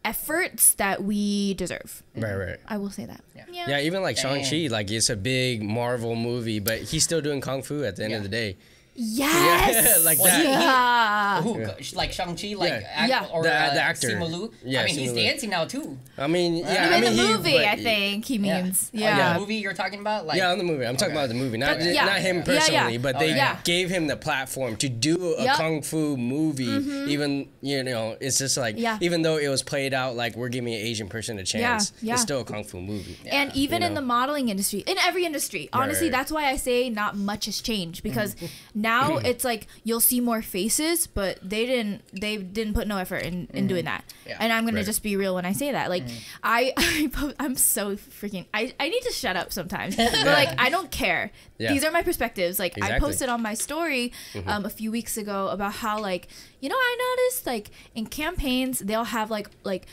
efforts that we deserve. Right, right. I will say that. Yeah, yeah, yeah even like Shang-Chi, like it's a big Marvel movie, but he's still doing Kung Fu at the end yeah. of the day. Yes! Yeah, like well, that. Yeah. Who, yeah. Like Shang-Chi, like yeah. act, yeah. or the, uh, the actor. Simu Liu. Yeah, I mean, Simu he's Liu. dancing now too. I mean, yeah. I mean, in the he, movie, I think he means. Yeah. yeah. yeah. The movie you're talking about? Like, yeah, on the movie. I'm okay. talking about the movie. Not, yeah. not him personally, yeah, yeah. but they okay. yeah. gave him the platform to do a yep. Kung Fu movie. Mm-hmm. Even, you know, it's just like, yeah. even though it was played out like we're giving an Asian person a chance, yeah. Yeah. it's still a Kung Fu movie. Yeah. And even you know? in the modeling industry, in every industry, honestly, that's why I say not much has changed because now mm-hmm. it's like you'll see more faces, but they didn't they didn't put no effort in, in mm-hmm. doing that. Yeah. And I'm gonna right. just be real when I say that. Like mm-hmm. I, I I'm so freaking I, I need to shut up sometimes. But yeah. like I don't care. Yeah. These are my perspectives. Like exactly. I posted on my story mm-hmm. um, a few weeks ago about how like, you know, I noticed like in campaigns they'll have like like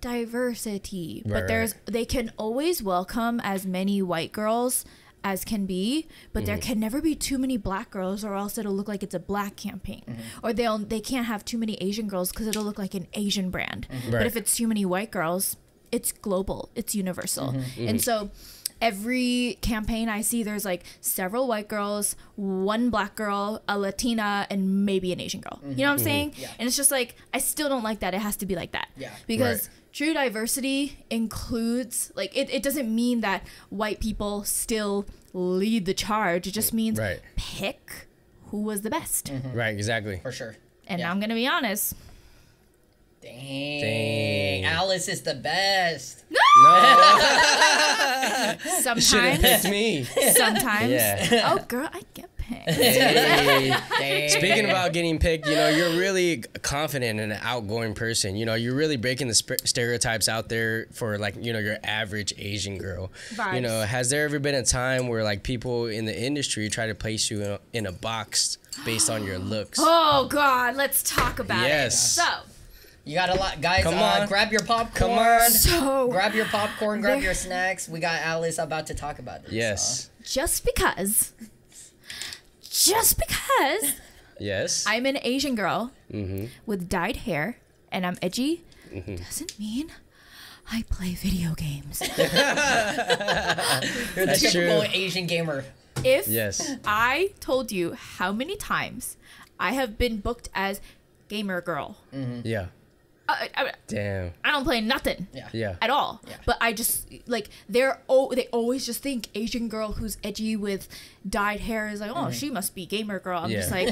diversity. Right, but there's right. they can always welcome as many white girls as can be, but mm-hmm. there can never be too many black girls, or else it'll look like it's a black campaign. Mm-hmm. Or they'll they can't have too many Asian girls because it'll look like an Asian brand. Mm-hmm. Right. But if it's too many white girls, it's global, it's universal, mm-hmm. Mm-hmm. and so every campaign I see, there's like several white girls, one black girl, a Latina, and maybe an Asian girl. Mm-hmm. You know what I'm mm-hmm. saying? Yeah. And it's just like I still don't like that. It has to be like that. Yeah. Because. Right. True diversity includes, like, it, it doesn't mean that white people still lead the charge. It just means right. pick who was the best. Mm-hmm. Right, exactly. For sure. And yeah. I'm going to be honest. Dang. Dang. Alice is the best. No! no. Sometimes. It's me. Sometimes. Yeah. Oh, girl, I get picked. Hey. Dang. Speaking about getting picked, you know, you're really confident and an outgoing person. You know, you're really breaking the sp stereotypes out there for, like, you know, your average Asian girl. Vibes. You know, has there ever been a time where, like, people in the industry try to place you in a, in a box based on your looks? Oh, um, God. Let's talk about yes. it. Yes. So. You got a lot, guys. Come on. Uh, grab your popcorn. Come on. So, grab your popcorn. Grab your snacks. We got Alice about to talk about this. Yes. So. Just because. Just because. Yes. I'm an Asian girl mm-hmm. with dyed hair, and I'm edgy. Mm-hmm. Doesn't mean I play video games. You're the That's typical true. Asian gamer. If yes. I told you how many times I have been booked as gamer girl. Mm-hmm. Yeah. Uh, I, Damn. I don't play nothing. Yeah. yeah. At all. Yeah. But I just like they're oh they always just think Asian girl who's edgy with dyed hair is like, oh, mm-hmm. she must be gamer girl. I'm yeah. just like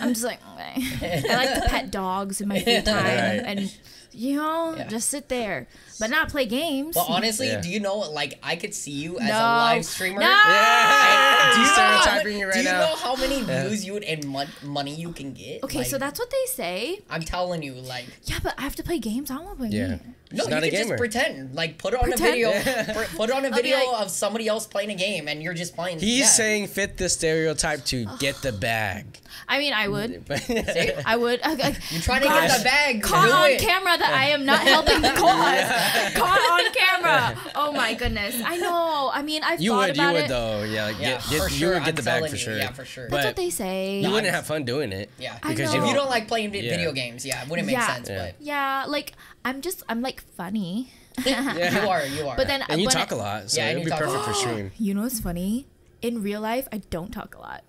I'm just like okay. I like to pet dogs in my free time right. and you know, yeah. just sit there, but not play games. But honestly, yeah. do you know, like, I could see you as no. a live streamer. No. Yeah. Do you, stereotyping you right do you now. know how many views you would and mon money you can get? Okay, like, so that's what they say. I'm telling you, like. Yeah, but I have to play games. I don't want to play yeah. games. No, you can just pretend. Like, put on pretend. a video, yeah. put on a video like, of somebody else playing a game, and you're just playing. He's yeah. saying fit the stereotype to get the bag. I mean, I would. See? I would. Okay. You're trying Gosh. to get the bag. Caught Do on it. camera that I am not helping the cause. Yeah. Caught on camera. Oh my goodness. I know. I mean, I've you thought would, about it. You would, you would though. Yeah, like, yeah get, get, sure. you would get I'm the bag for you. sure. Yeah, for sure. But that's what they say. You no, wouldn't have fun doing it. Yeah. Because if you don't like playing video games, yeah, it wouldn't make sense. But yeah, like. I'm just, I'm like funny. yeah. You are, you are. But then, and you talk I, a lot, so yeah, it would be perfect a for stream. You know what's funny? In real life, I don't talk a lot.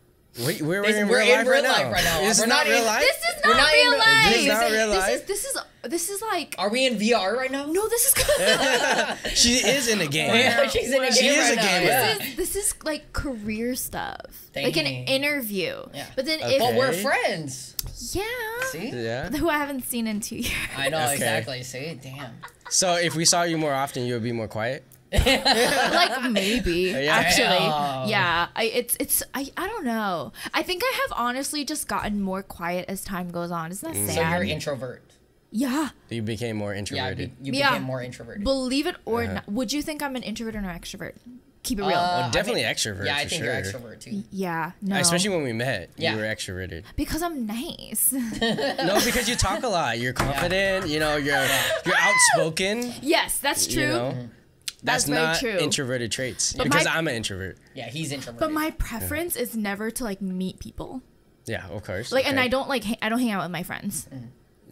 Wait, we're, we're this, in real, we're life, in real right life, life right now. This we're is not real life? This is not, not real life. This is not real life. This is, this is, this is like. Are we in V R right now? No, this is. she is in a game. Yeah, she's in a game. She is right a game. Now. This, yeah. is, this is like career stuff. Dang. Like an interview. Yeah. But then okay. if. But we're friends. Yeah. See? Yeah. Who I haven't seen in two years. I know, okay. exactly. See? Damn. So if we saw you more often, you would be more quiet? like maybe yeah. actually oh. yeah I it's it's I, I don't know I think I have honestly just gotten more quiet as time goes on. Isn't that mm. sad? So you're an introvert. Yeah, you became more introverted. Yeah, you, you yeah. became more introverted, believe it or uh-huh. not. Would you think I'm an introvert or an extrovert? Keep it real. Uh, well, definitely I mean, extrovert. Yeah, I think sure. you're extrovert too. Yeah, no. Especially when we met, yeah. you were extroverted. Because I'm nice. no, because you talk a lot. You're confident. Yeah. You know, you're you're outspoken. Yes, that's true. You know? mm-hmm. That's, That's not true. introverted traits but because my, I'm an introvert. Yeah, he's introverted. But my preference yeah. is never to like meet people. Yeah, of course. Like, okay. and I don't like I don't hang out with my friends. Mm.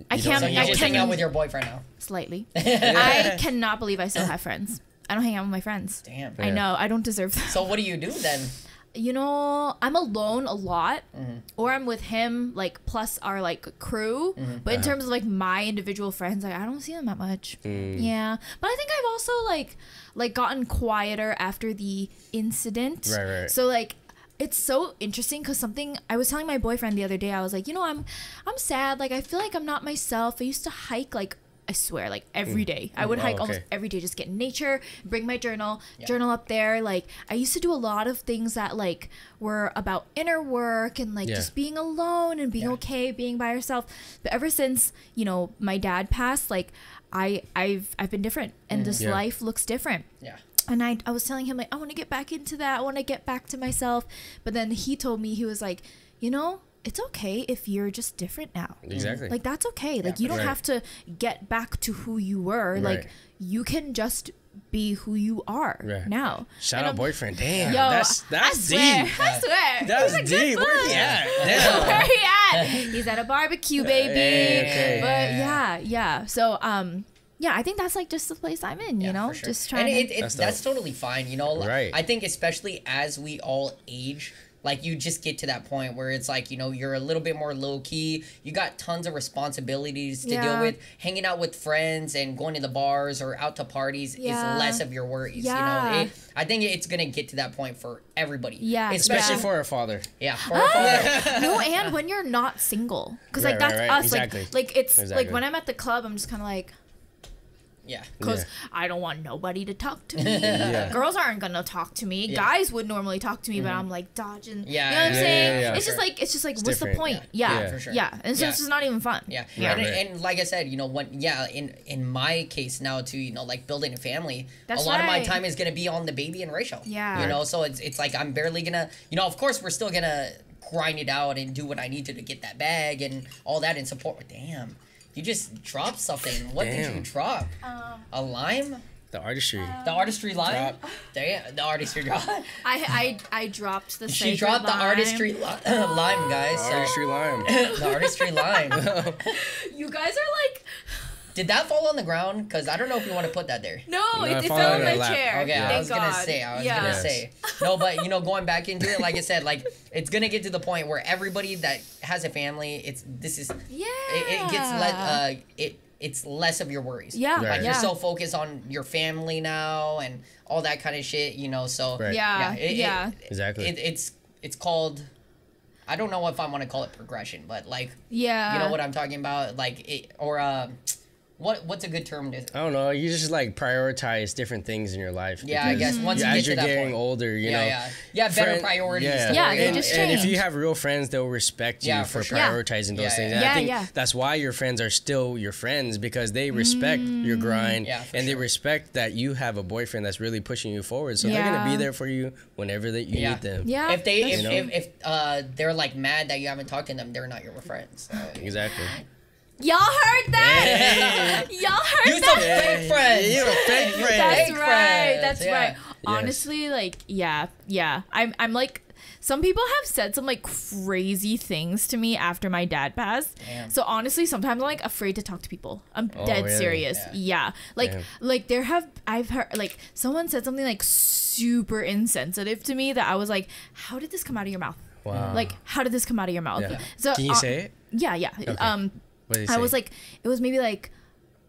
I you can't. So you I just can, hang out with your boyfriend now. Slightly. I cannot believe I still have friends. I don't hang out with my friends. Damn. Yeah. I know. I don't deserve that. So what do you do then? You know, I'm alone a lot, mm-hmm. or I'm with him, like, plus our, like, crew. Mm-hmm. But in terms of, like, my individual friends, like, I don't see them that much. Mm. Yeah. But I think I've also, like, like gotten quieter after the incident. Right, right. So, like, it's so interesting because something... I was telling my boyfriend the other day, I was like, you know, I'm, I'm sad. Like, I feel like I'm not myself. I used to hike, like... I swear, like every day. I would oh, hike okay. almost every day, just get in nature, bring my journal, yeah. journal up there. Like I used to do a lot of things that like were about inner work and like yeah. just being alone and being yeah. okay, being by yourself. But ever since, you know, my dad passed, like I, I've I've been different and mm, this yeah. life looks different. Yeah. And I, I was telling him like, I want to get back into that. I want to get back to myself. But then he told me, he was like, you know, it's okay if you're just different now. Exactly. Like, that's okay. Like, yeah, you don't right. have to get back to who you were. Right. Like, you can just be who you are right. now. Shout and out I'm, boyfriend. Damn. Yo, that's that's I swear, deep. I swear. That's like, deep. Where he at? Damn. Where he at? He's at a barbecue, baby. Hey, okay. But, yeah, yeah. So, um... yeah, I think that's like just the place I'm in, you yeah, know, sure. just trying. And it, it, that's, that's totally fine, you know. Like, right. I think especially as we all age, like you just get to that point where it's like, you know, you're a little bit more low key. You got tons of responsibilities to yeah. deal with. Hanging out with friends and going to the bars or out to parties yeah. is less of your worries. Yeah. You know, it, I think it's gonna get to that point for everybody. Yeah, especially yeah. for a father. Yeah, for ah, a father. No, and when you're not single, because right, like that's right, right. us. Exactly. Like, like it's exactly. like when I'm at the club, I'm just kind of like. Yeah. Because yeah. I don't want nobody to talk to me. yeah. Girls aren't going to talk to me. Yeah. Guys would normally talk to me, mm-hmm. but I'm like dodging. Yeah. You know what I'm yeah, saying? Yeah, yeah, it's, sure. just like, it's just like, it's what's different. the point? Yeah. Yeah. yeah. For sure. yeah. And so yeah. it's just not even fun. Yeah. yeah. And, right. and like I said, you know, when, yeah, in, in my case now too, you know, like building a family, That's a lot right. of my time is going to be on the baby and Rachel. Yeah. You know, so it's, it's like I'm barely going to, you know, of course we're still going to grind it out and do what I need to to get that bag and all that and support. Damn. You just dropped something. What Damn. did you drop? Um, a lime? The artistry. Um, the artistry lime? Drop. Damn, the artistry drop. I, I, I dropped the She dropped lime. the artistry li oh. lime, guys. The artistry lime. the artistry lime. You guys are like... Did that fall on the ground? Because I don't know if you want to put that there. No, no it, it fell on my lap. chair. Okay, yeah. I was going to say. I was yeah. going to say. No, but, you know, going back into it, like I said, like, it's going to get to the point where everybody that has a family, it's, this is, yeah. it, it gets, let, uh, it, it's less of your worries. Yeah. Right. Like, yeah. you're so focused on your family now and all that kind of shit, you know, so. Right. Yeah, yeah. It, yeah. It, exactly. It, it's, it's called... I don't know if I want to call it progression, but, like, yeah. you know what I'm talking about? Like, it, or, uh... What what's a good term to? I don't know. You just like prioritize different things in your life. Yeah, I guess once you, you as get you're to that getting point. older, you yeah, know, yeah, yeah, better friend, priorities. Yeah, yeah they and, just change. And if you have real friends, they'll respect you yeah, for, for sure. prioritizing yeah. those yeah, things. Yeah, and yeah, I think yeah. that's why your friends are still your friends, because they respect mm. your grind yeah, and sure. they respect that you have a boyfriend that's really pushing you forward. So yeah. they're gonna be there for you whenever that you yeah. need them. Yeah, if they if, if if uh they're like mad that you haven't talked to them, they're not your friends. So. Exactly. Y'all heard that? Y'all yeah. heard You're that? You're a fake friend. You're a fake friend. That's fake right. Friends. That's yeah. right. Honestly, yes. like, yeah, yeah. I'm, I'm like, some people have said some like crazy things to me after my dad passed. Damn. So honestly, sometimes I'm like afraid to talk to people. I'm oh, dead really? serious. Yeah. yeah. Like, Damn. like there have I've heard like someone said something like super insensitive to me that I was like, how did this come out of your mouth? Wow. Like, how did this come out of your mouth? Yeah. So can you uh, say it? Yeah, yeah. Okay. Um. I say? was like, it was maybe like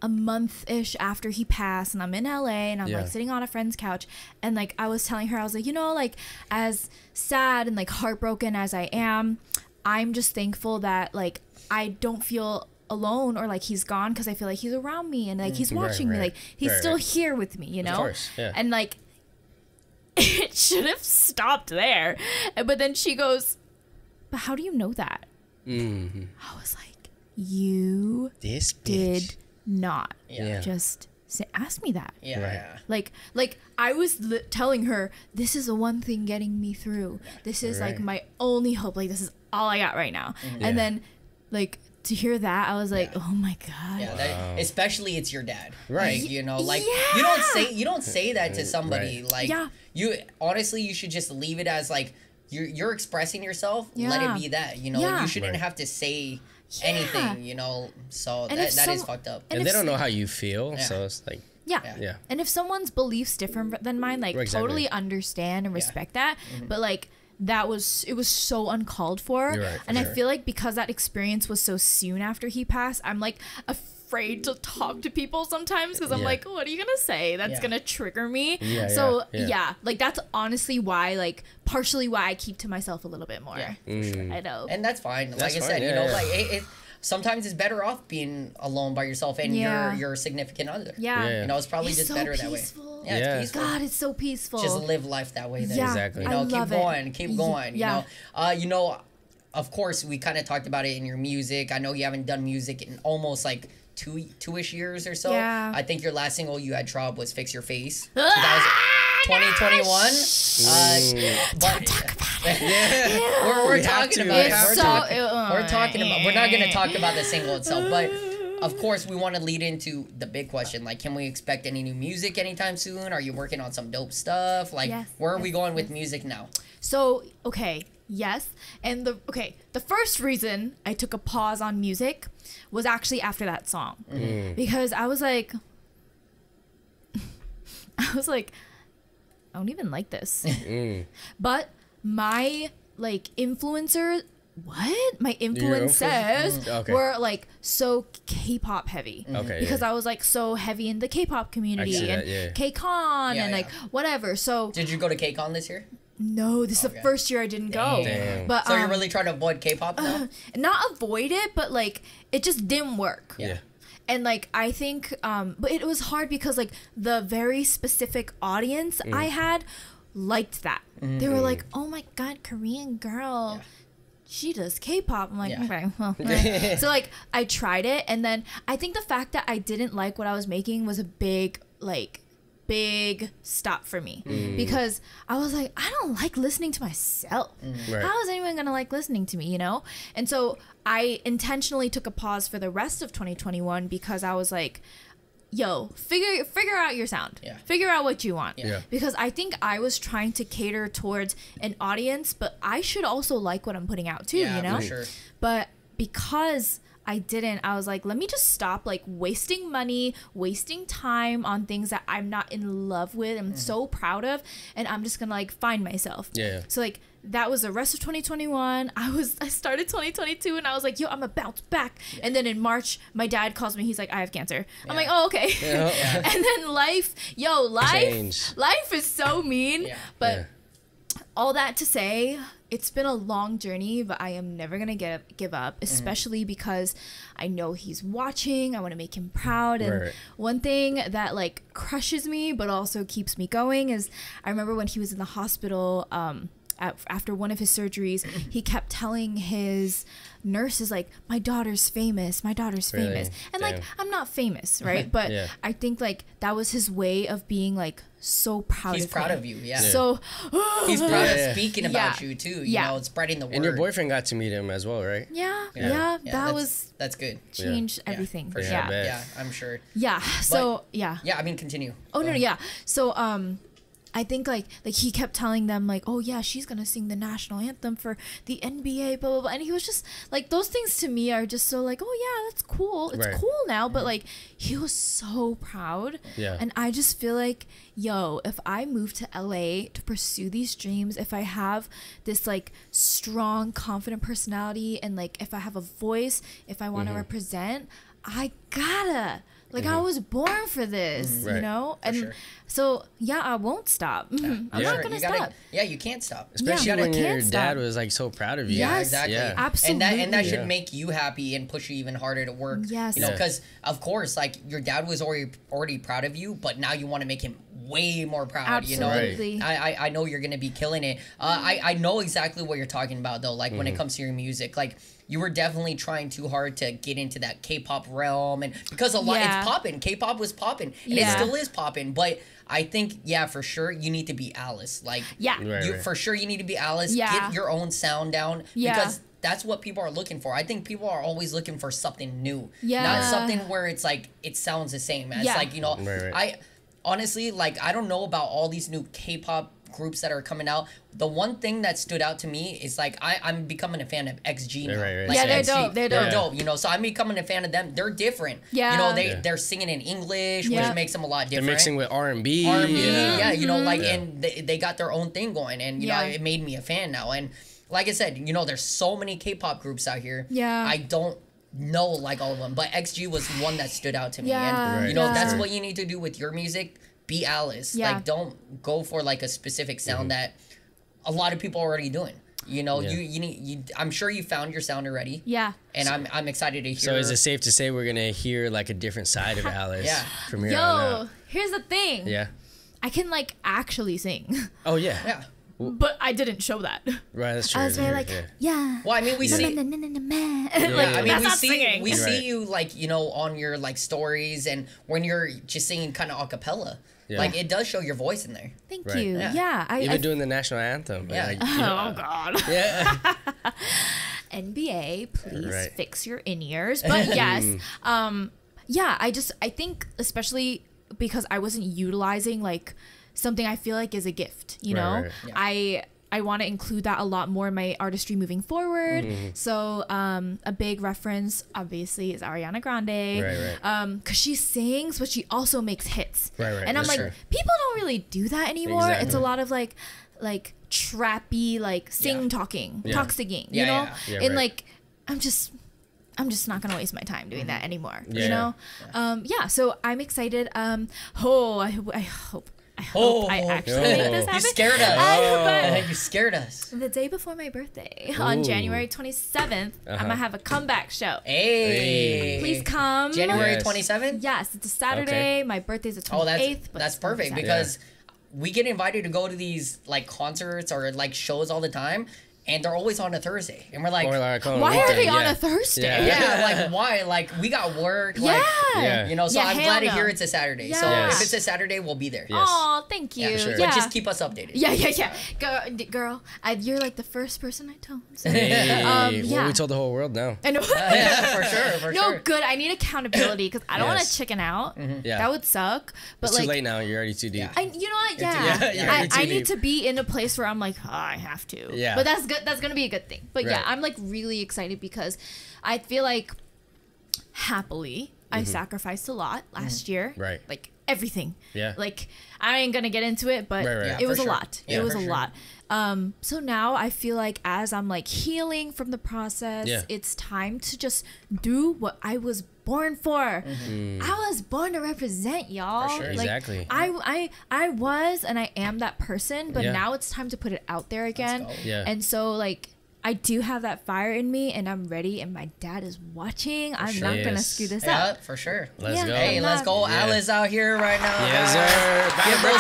a month-ish after he passed, and I'm in L A, and I'm yeah. like sitting on a friend's couch, and like I was telling her, I was like, you know, like as sad and like heartbroken as I am, I'm just thankful that like I don't feel alone or like he's gone, because I feel like he's around me and like he's watching right, right, me, like he's right, still right. here with me, you know? Of course, yeah. And like it should have stopped there, but then she goes, "But how do you know that?" Mm-hmm. I was like, You this did not yeah. just say, ask me that. Yeah. Right. Like, like I was li telling her, this is the one thing getting me through. This is right. like my only hope. Like, this is all I got right now. Mm-hmm. yeah. And then, like, to hear that, I was like, yeah. oh my god. Yeah, that, especially it's your dad, right? Like, you know, like yeah. you don't say you don't say that to somebody. Right. Like, yeah. you honestly, you should just leave it as like you're you're expressing yourself. Yeah. Let it be that. You know, yeah. you shouldn't right. have to say. Yeah. anything, you know, so and that, that some, is fucked up. And, and they don't know how you feel, yeah. so it's like... Yeah. yeah, yeah. And if someone's beliefs different than mine, like, exactly. totally understand and respect yeah. that, mm-hmm. but, like, that was... It was so uncalled for, right, for and sure. I feel like because that experience was so soon after he passed, I'm, like, afraid to talk to people sometimes, because I'm yeah. like, what are you gonna say? That's yeah. gonna trigger me. Yeah, so, yeah, yeah. yeah, like, that's honestly why, like... partially why I keep to myself a little bit more. Yeah, mm. sure. I know. And that's fine. That's like I fine, said, yeah, you know, yeah. like it, it, sometimes it's better off being alone by yourself and yeah. your your significant other. Yeah. yeah. You know, it's probably it's just so better peaceful. that way. Yeah, yeah, it's peaceful. God, it's so peaceful. Just live life that way then. Yeah, exactly. You know, I keep love going, it. keep going, yeah. you know. Uh, you know, of course, we kind of talked about it in your music. I know you haven't done music in almost like two two-ish years or so. Yeah. I think your last single you had dropped was Fix Your Face. So twenty twenty-one. Uh, but, Don't talk about it. Yeah. Yeah. We're, we're, we talking about it. We're, so, talking, we're talking about it. We're not going to talk about the single itself, but of course we want to lead into the big question. Like, can we expect any new music anytime soon? Are you working on some dope stuff? Like, yes, where are yes, we going yes. with music now? So, okay, yes. And the okay, the first reason I took a pause on music was actually after that song. Mm. Because I was like, I was like, I don't even like this. Mm. But my like influencer, what? My influences okay. were like so K-pop heavy. Okay, because yeah. I was like so heavy in the K-pop community and yeah. K-Con yeah, and like yeah. whatever. So did you go to K-Con this year? No, this is okay. the first year I didn't go. Damn. But so um, you're really trying to avoid K-pop now? Uh, not avoid it, but like it just didn't work. Yeah. yeah. And, like, I think, um, but it was hard because, like, the very specific audience mm. I had liked that. Mm. They were like, oh, my God, Korean girl. Yeah. She does K-pop. I'm like, yeah. okay, well. Right. So, like, I tried it. And then I think the fact that I didn't like what I was making was a big, like, big stop for me. Mm. Because I was like, I don't like listening to myself. Mm. Right. How is anyone going to like listening to me, you know? And so... I intentionally took a pause for the rest of twenty twenty-one because I was like, yo, figure figure out your sound. Yeah. Figure out what you want. Yeah. Yeah. Because I think I was trying to cater towards an audience, but I should also like what I'm putting out too, yeah, you know? For sure. But because I didn't, I was like, let me just stop like wasting money, wasting time on things that I'm not in love with, I'm mm-hmm. so proud of, and I'm just gonna like find myself. Yeah. So like that was the rest of twenty twenty-one. I was I started twenty twenty-two and I was like, yo, I'm a bounce back. Yeah. And then in March, my dad calls me. He's like, I have cancer. Yeah. I'm like, oh, okay. Yeah. Yeah. And then life, yo, life, Change. life is so mean. Yeah. But yeah. all that to say, it's been a long journey, but I am never gonna get give up, especially mm-hmm. because I know he's watching. I want to make him proud. And right. one thing that like crushes me but also keeps me going is I remember when he was in the hospital um at, after one of his surgeries, he kept telling his nurses like, my daughter's famous, my daughter's really? famous. And Damn. like, I'm not famous, right? But yeah. I think like that was his way of being like so proud he's of proud me. of you yeah so he's proud yeah. of speaking about yeah. you too you yeah. know and spreading the word. And your boyfriend got to meet him as well, right? Yeah yeah, yeah, yeah that that's, was that's good changed yeah. everything yeah, for sure. yeah. yeah I'm sure yeah so but, yeah yeah I mean continue oh Go no ahead. yeah so um I think like like he kept telling them like, oh yeah, she's gonna sing the national anthem for the N B A, blah blah blah. And he was just like, those things to me are just so like, oh yeah, that's cool. It's right. cool now, but like he was so proud. Yeah. And I just feel like, yo, if I move to L A to pursue these dreams, if I have this like strong, confident personality, and like if I have a voice, if I want to mm-hmm. represent, I gotta. Like, mm-hmm. I was born for this, mm-hmm. right. you know? For and sure. so, yeah, I won't stop. Mm-hmm. yeah. I'm yeah. not going to stop. Yeah, you can't stop. Especially yeah, when your stop. dad was, like, so proud of you. Yes, yeah, exactly. Yeah. Absolutely. And that, and that yeah. should make you happy and push you even harder to work. Yes. You know, because, yeah. of course, like, your dad was already, already proud of you, but now you want to make him way more proud. Absolutely. You know, right. I, I know you're going to be killing it. Uh, mm-hmm. I, I know exactly what you're talking about, though, like, mm-hmm. when it comes to your music. Like, you were definitely trying too hard to get into that K-pop realm, and because a lot yeah. it's popping. K-pop was popping, and yeah. it still is popping. But I think, yeah, for sure, you need to be Alice. Like, yeah, right, you, right. for sure, you need to be Alice. Yeah. Get your own sound down, yeah. because that's what people are looking for. I think people are always looking for something new, yeah. not something where it's like it sounds the same. It's yeah. like, you know, right, right. I honestly like I don't know about all these new K-pop groups that are coming out. The one thing that stood out to me is like I, I'm becoming a fan of X G now. Right, right. Like, yeah, they're X G, dope. They're dope. They're dope. You know, so I'm becoming a fan of them. They're different. Yeah. You know, they yeah. they're singing in English, yeah. which makes them a lot different. They're mixing with R and B. R and B. Yeah. yeah. You know, like yeah. and they, they got their own thing going, and you yeah. know, it made me a fan now. And like I said, you know, there's so many K-pop groups out here. Yeah. I don't know like all of them, but X G was one that stood out to me. Yeah. And right. you know, yeah. that's what you need to do with your music. Be Alice. Yeah. Like, don't go for like a specific sound mm-hmm. that a lot of people are already doing. You know, yeah. you you need. You, I'm sure you found your sound already. Yeah. And so, I'm I'm excited to hear. So is it safe to say we're gonna hear like a different side of Alice? yeah. From here Yo, on out? Here's the thing. Yeah. I can like actually sing. Oh yeah. Yeah. But I didn't show that. Right, that's true. I was very like, yeah. yeah. Well, I mean, we yeah. see. like, I mean, we see. Singing. We right. see you like, you know, on your like stories and when you're just singing kind of a cappella. Yeah. Like, it does show your voice in there. Thank right. you. Yeah. yeah I, Even I, doing the national anthem. Yeah. Like, oh, know. God. Yeah. N B A, please right. fix your in-ears. But yes, um, yeah, I just, I think especially because I wasn't utilizing, like, something I feel like is a gift, you right, know? Right. Yeah. I... I want to include that a lot more in my artistry moving forward. Mm-hmm. So um, a big reference, obviously, is Ariana Grande. Right, right. Um, 'cause she sings, but she also makes hits. Right, right. And I'm like, sure. people don't really do that anymore. Exactly. It's a lot of like, like trappy, like sing yeah. talking, yeah. talk singing. Yeah, you know, yeah, yeah. Yeah, and right. like, I'm just. I'm just not gonna waste my time doing that anymore. Yeah, you know, yeah. Um, yeah. So I'm excited. Um, oh, I, I hope. I hope oh, I actually no. make this happen. You scared us. I, you scared us. The day before my birthday, Ooh. on January twenty-seventh, uh-huh. I'm going to have a comeback show. Hey. hey. Please come. January twenty-seventh? Yes, it's a Saturday. Okay. My birthday's the twenty-eighth. Oh, that's, that's perfect because yeah. we get invited to go to these like concerts or like shows all the time. And they're always on a Thursday. And we're like, like why are they on yeah. a Thursday? Yeah. yeah, like why? Like we got work. Like, yeah. You know, so yeah, I'm glad no. to hear it's a Saturday. Yeah. So yes. if it's a Saturday, we'll be there. Yes. Oh, thank you. Yeah, sure. yeah. But just keep us updated. Yeah, yeah, yeah. Girl, girl I, you're like the first person I told. So. Hey, um, yeah. well, we told the whole world now. I know. yeah, for sure, for no, sure. No, good. I need accountability because I don't yes. want to chicken out. Mm-hmm. yeah. That would suck. But it's like, too late now. You're already too deep. I, you know what? Yeah. yeah. I, I need to be in a place where I'm like, oh, I have to. Yeah. But that's good. That's gonna be a good thing, but right. yeah, I'm like really excited because I feel like happily mm-hmm. I sacrificed a lot last mm-hmm. year, right? Like everything. Yeah. Like, I ain't gonna get into it, but right, right. Yeah, it was a sure. lot. Yeah, it was a sure. lot. Um, so now I feel like as I'm like healing from the process, yeah. it's time to just do what I was born for. Mm-hmm. I was born to represent, y'all. For sure. Like, exactly. I, I, I was and I am that person, but yeah. now it's time to put it out there again. Yeah. And so like, I do have that fire in me and I'm ready and my dad is watching. For I'm sure. not yes. going to screw this yeah, up. For sure. Let's yeah, go. Hey, I'm let's go. Yeah. Alice out here right now. Yes, sir. Give her the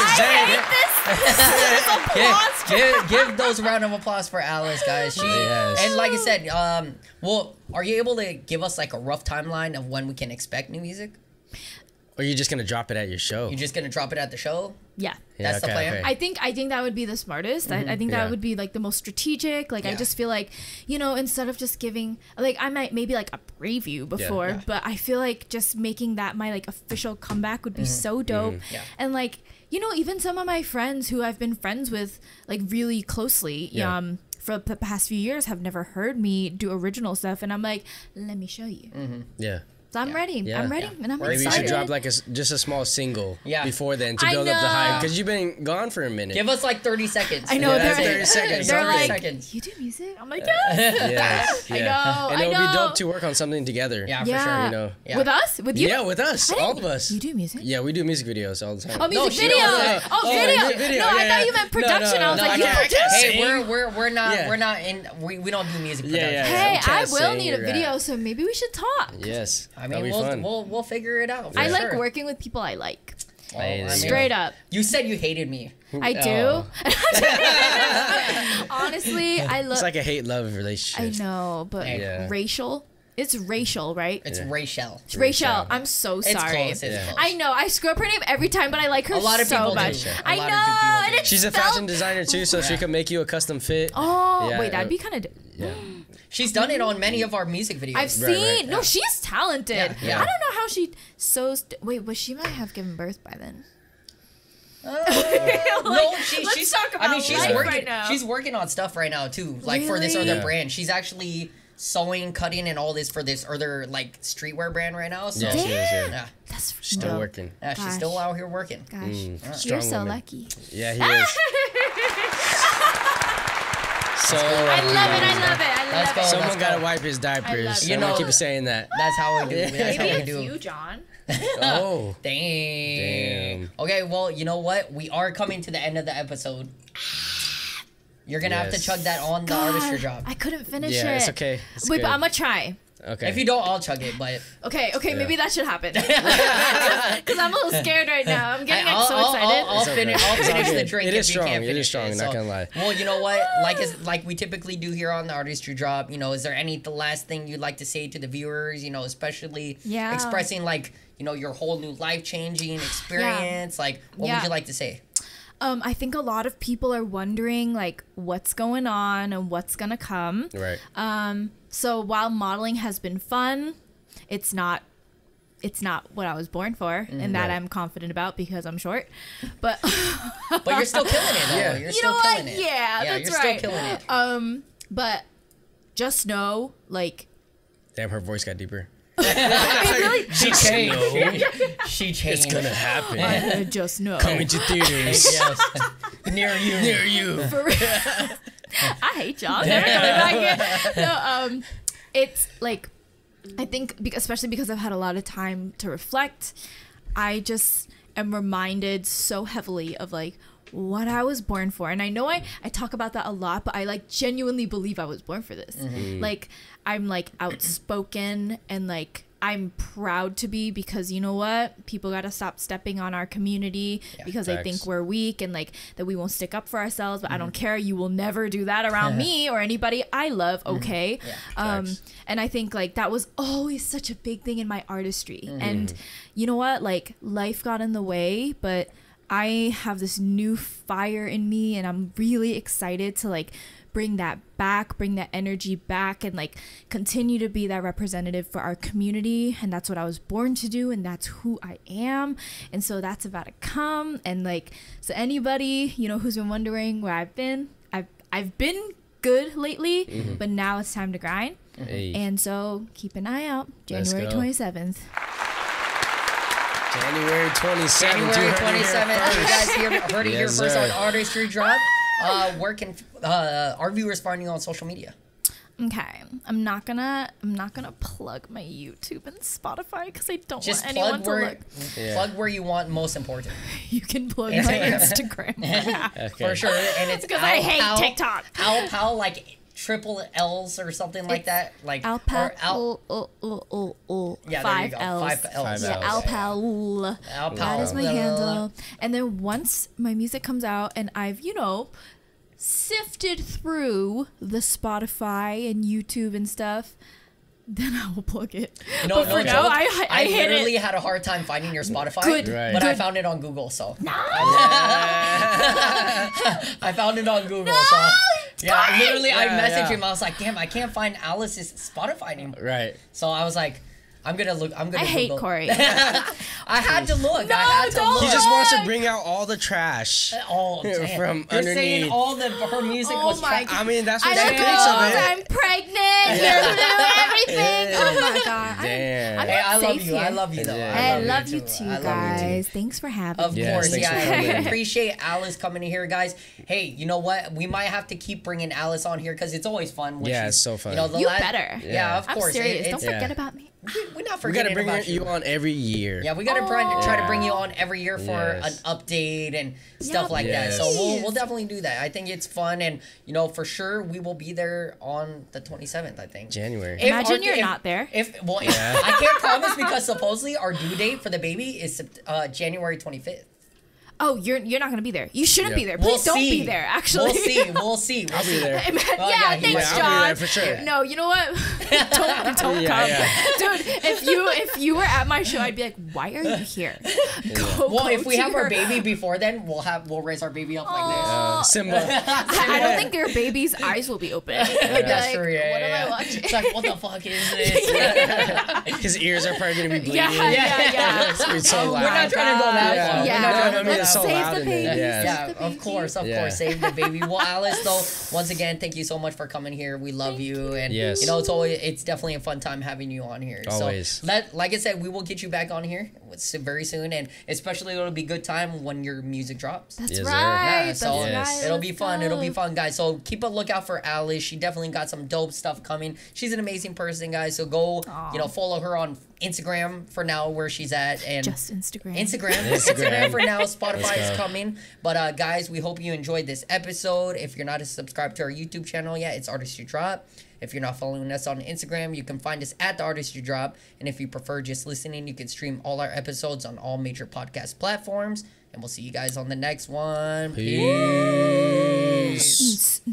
I hate this. Give, give, give those round of applause for Alice, guys. She yes. And like I said, um, well, are you able to give us like a rough timeline of when we can expect new music? Or are you just going to drop it at your show? You're just going to drop it at the show? Yeah. That's yeah, okay, the plan. Okay. I think I think that would be the smartest. Mm-hmm. I, I think yeah. that would be like the most strategic. Like yeah. I just feel like, you know, instead of just giving like I might maybe like a preview before, yeah, yeah. but I feel like just making that my like official comeback would be mm-hmm. so dope. Mm-hmm. yeah. And like, you know, even some of my friends who I've been friends with like really closely, yeah. um for the past few years have never heard me do original stuff and I'm like, let me show you. Mm-hmm. Yeah. So I'm yeah. ready. Yeah. I'm ready, yeah. and I'm Maybe excited. Maybe you should drop like a, just a small single yeah. before then to build up the hype because you've been gone for a minute. Give us like thirty seconds. I know. Yeah, that's thirty seconds. They're like, seconds. You do music? I'm like, yes. yes. Yeah. I know. And it would be dope to work on something together. Yeah, yeah. for sure. You know. Yeah. With us? With you? Yeah, with us. All of us. You do music? Yeah, we do music videos all the time. Oh, music no, videos. Oh, oh, oh video. No, video. I yeah. thought you meant production. No, no, I was no, like, you produce? Hey, we're we're we're not we're not in we we don't do music production. Hey, I will need a video, so maybe we should talk. Yes. I mean, we'll, we'll we'll figure it out. I sure. like working with people I like. Well, I Straight up. You said you hated me. I do. Oh. Honestly, I love. It's like a hate-love relationship. I know, but yeah. racial. It's racial, right? It's yeah. Rachel. It's Rachel. Rachel. I'm so sorry. It's close, it's yeah. I know. I screw up her name every time, but I like her a lot of so much. Do. I know. And it's She's felt... a fashion designer too, so yeah. she can make you a custom fit. Oh, yeah, wait, that'd be kind of. Yeah. She's done it on many of our music videos. I've seen. Right, right, yeah. No, she's talented. Yeah, yeah. I don't know how she sews. Wait, well, she might have given birth by then. Uh, like, no, she, let's she's. Talk about I mean, she's life working. Right now. She's working on stuff right now too, like really? for this other yeah. brand. She's actually. Sewing, cutting, and all this for this other like streetwear brand right now. So yeah, she is, yeah. yeah. That's she's still dope. working. Yeah, Gosh. she's still out here working. Gosh, mm, right. you're so woman. lucky. Yeah, he is. So I love it. I love it. I love it. Someone gotta wipe his diapers. You know, I keep saying that. That's how we do. That's how we do. Maybe it's you, John. Oh, dang. Damn. Okay, well, you know what? We are coming to the end of the episode. You're gonna yes. have to chug that on the God, artistry job. I couldn't finish yeah, it. Yeah, it's okay. It's Wait, good. but I'm gonna try. Okay. If you don't, I'll chug it. But okay, okay, yeah. maybe that should happen. Because I'm a little scared right now. I'm getting I, so I'll, excited. I'll, I'll, finish, I'll finish the drink. It if is you strong. Can't finish it is strong. It, so. Not gonna lie. Well, you know what? Like is, like we typically do here on the Artistry Drop. You know, is there any the last thing you'd like to say to the viewers? You know, especially yeah. expressing like you know your whole new life changing experience. Yeah. Like, what yeah. would you like to say? Um, I think a lot of people are wondering like what's going on and what's gonna come. Right. Um, so while modeling has been fun, it's not it's not what I was born for, mm, and that right. I'm confident about because I'm short. But but you're still killing it. Though. Yeah. You're you still know what? It. Yeah, yeah, that's you're right. Still killing it. Um, but just know, like. Damn, her voice got deeper. really she changed. Yeah, yeah, yeah. She changed. It's gonna happen. I just know. Coming to theaters. Yes. Near you. Near you. For real. I hate y'all. Never coming back here. No, um, it's like, I think, because, especially because I've had a lot of time to reflect, I just am reminded so heavily of like what I was born for. And I know I, I talk about that a lot, but I like genuinely believe I was born for this. Mm-hmm. Like, I'm like outspoken and like I'm proud to be, because you know what? People got to stop stepping on our community yeah, because facts. they think we're weak and like that we won't stick up for ourselves. But mm-hmm. I don't care. You will never do that around me or anybody I love. Okay. Mm-hmm. yeah, um, and I think like that was always such a big thing in my artistry. Mm-hmm. And you know what? Like life got in the way, but I have this new fire in me and I'm really excited to like bring that back, bring that energy back, and like continue to be that representative for our community. And that's what I was born to do, and that's who I am. And so that's about to come. And like, so anybody, you know, who's been wondering where I've been, I've, I've been good lately, mm-hmm. but now it's time to grind. Hey. And so keep an eye out, January twenty-seventh. January twenty-seventh. January twenty-seventh. You guys hear, heard it yes, here first sir. on Artistry Drop. Uh, where can uh, our viewers find you on social media? Okay, I'm not gonna I'm not gonna plug my YouTube and Spotify because I don't Just want anyone where, to look. Yeah. Plug where you want, most important. You can plug my Instagram okay. for sure, and it's because I hate Al, TikTok. Alpal, like triple L's or something like it's that, like Alpal. Al Al Al Al Al yeah, five L's. Five L's. Yeah, Alpal. Alpal. That is my handle. And then once my music comes out, and I've you know. sifted through the Spotify and YouTube and stuff, then I will plug it. No, but no, for now, I, I, I literally it. had a hard time finding your Spotify, good, right. but good. I found it on Google, so. No! I found it on Google, no, so. Yeah, literally, yeah, I messaged yeah. him. I was like, damn, I can't find Alice's Spotify anymore. Right. So I was like, I'm gonna look. I'm gonna. I Google. hate Corey. I had to look. No, I had to don't look. He just wants to bring out all the trash. Oh, damn. From You're underneath. saying all the her music oh was. My I mean, that's what I she thinks of it. I'm pregnant. Everything. Oh my god. Damn. I'm, I'm hey, I love you. Here. I love you though. Yeah, I, I love you too, love guys. You too. Thanks for having. Of me. Of course, yeah. yeah. I appreciate Alice coming in here, guys. Hey, you know what? We might have to keep bringing Alice on here because it's always fun. Yeah, it's so fun. You better. Yeah, of course. I'm serious. Don't forget about me. We, we're not forgetting we gotta bring about you. you on every year. Yeah, we gotta try, try to bring you on every year for yes. an update and stuff yeah, like yes. that. So we'll we'll definitely do that. I think it's fun, and you know for sure we will be there on the twenty-seventh. I think January. If Imagine our, you're if, not there. If well, if, yeah. I can't promise because supposedly our due date for the baby is uh, January twenty-fifth. Oh, you're you're not gonna be there. You shouldn't yeah. be there. Please we'll don't see. be there. Actually, we'll see. We'll see. We'll I'll see. be there. yeah, oh, yeah, thanks, John. I'll be there for sure. No, you know what? don't don't yeah, come, yeah. dude. If you if you were at my show, I'd be like, why are you here? Yeah. Go, well, go if we have her. our baby before then, we'll have we'll raise our baby up Aww. like this. Uh, Simba. I, I don't think your baby's eyes will be open. Yeah, that's like, true. Yeah, what yeah. am I watching? It's like, what the fuck is this? His ears are probably gonna be bleeding. Yeah, yeah, yeah. It's so loud. We're not trying to go that far. Yeah, yeah. So save the baby. Yeah, yeah the baby. of course, of yeah. course, save the baby. Well, Alice, though, once again, thank you so much for coming here. We love thank you, and yes. you know it's always it's definitely a fun time having you on here. Always. So, let, like I said, we will get you back on here very soon, and especially it'll be a good time when your music drops. That's yes, right. Yeah, so That's right. it'll be fun. It'll be fun, guys. So keep a lookout for Alice. She definitely got some dope stuff coming. She's an amazing person, guys. So go, Aww. you know, follow her on Instagram for now, where she's at, and just Instagram. Instagram. Instagram, Instagram for now. Spotify is coming. But uh, guys, we hope you enjoyed this episode. If you're not subscribed to our YouTube channel yet, it's Artistry Drop. If you're not following us on Instagram, you can find us at The Artistry Drop. And if you prefer just listening, you can stream all our episodes on all major podcast platforms. And we'll see you guys on the next one. Peace. Peace.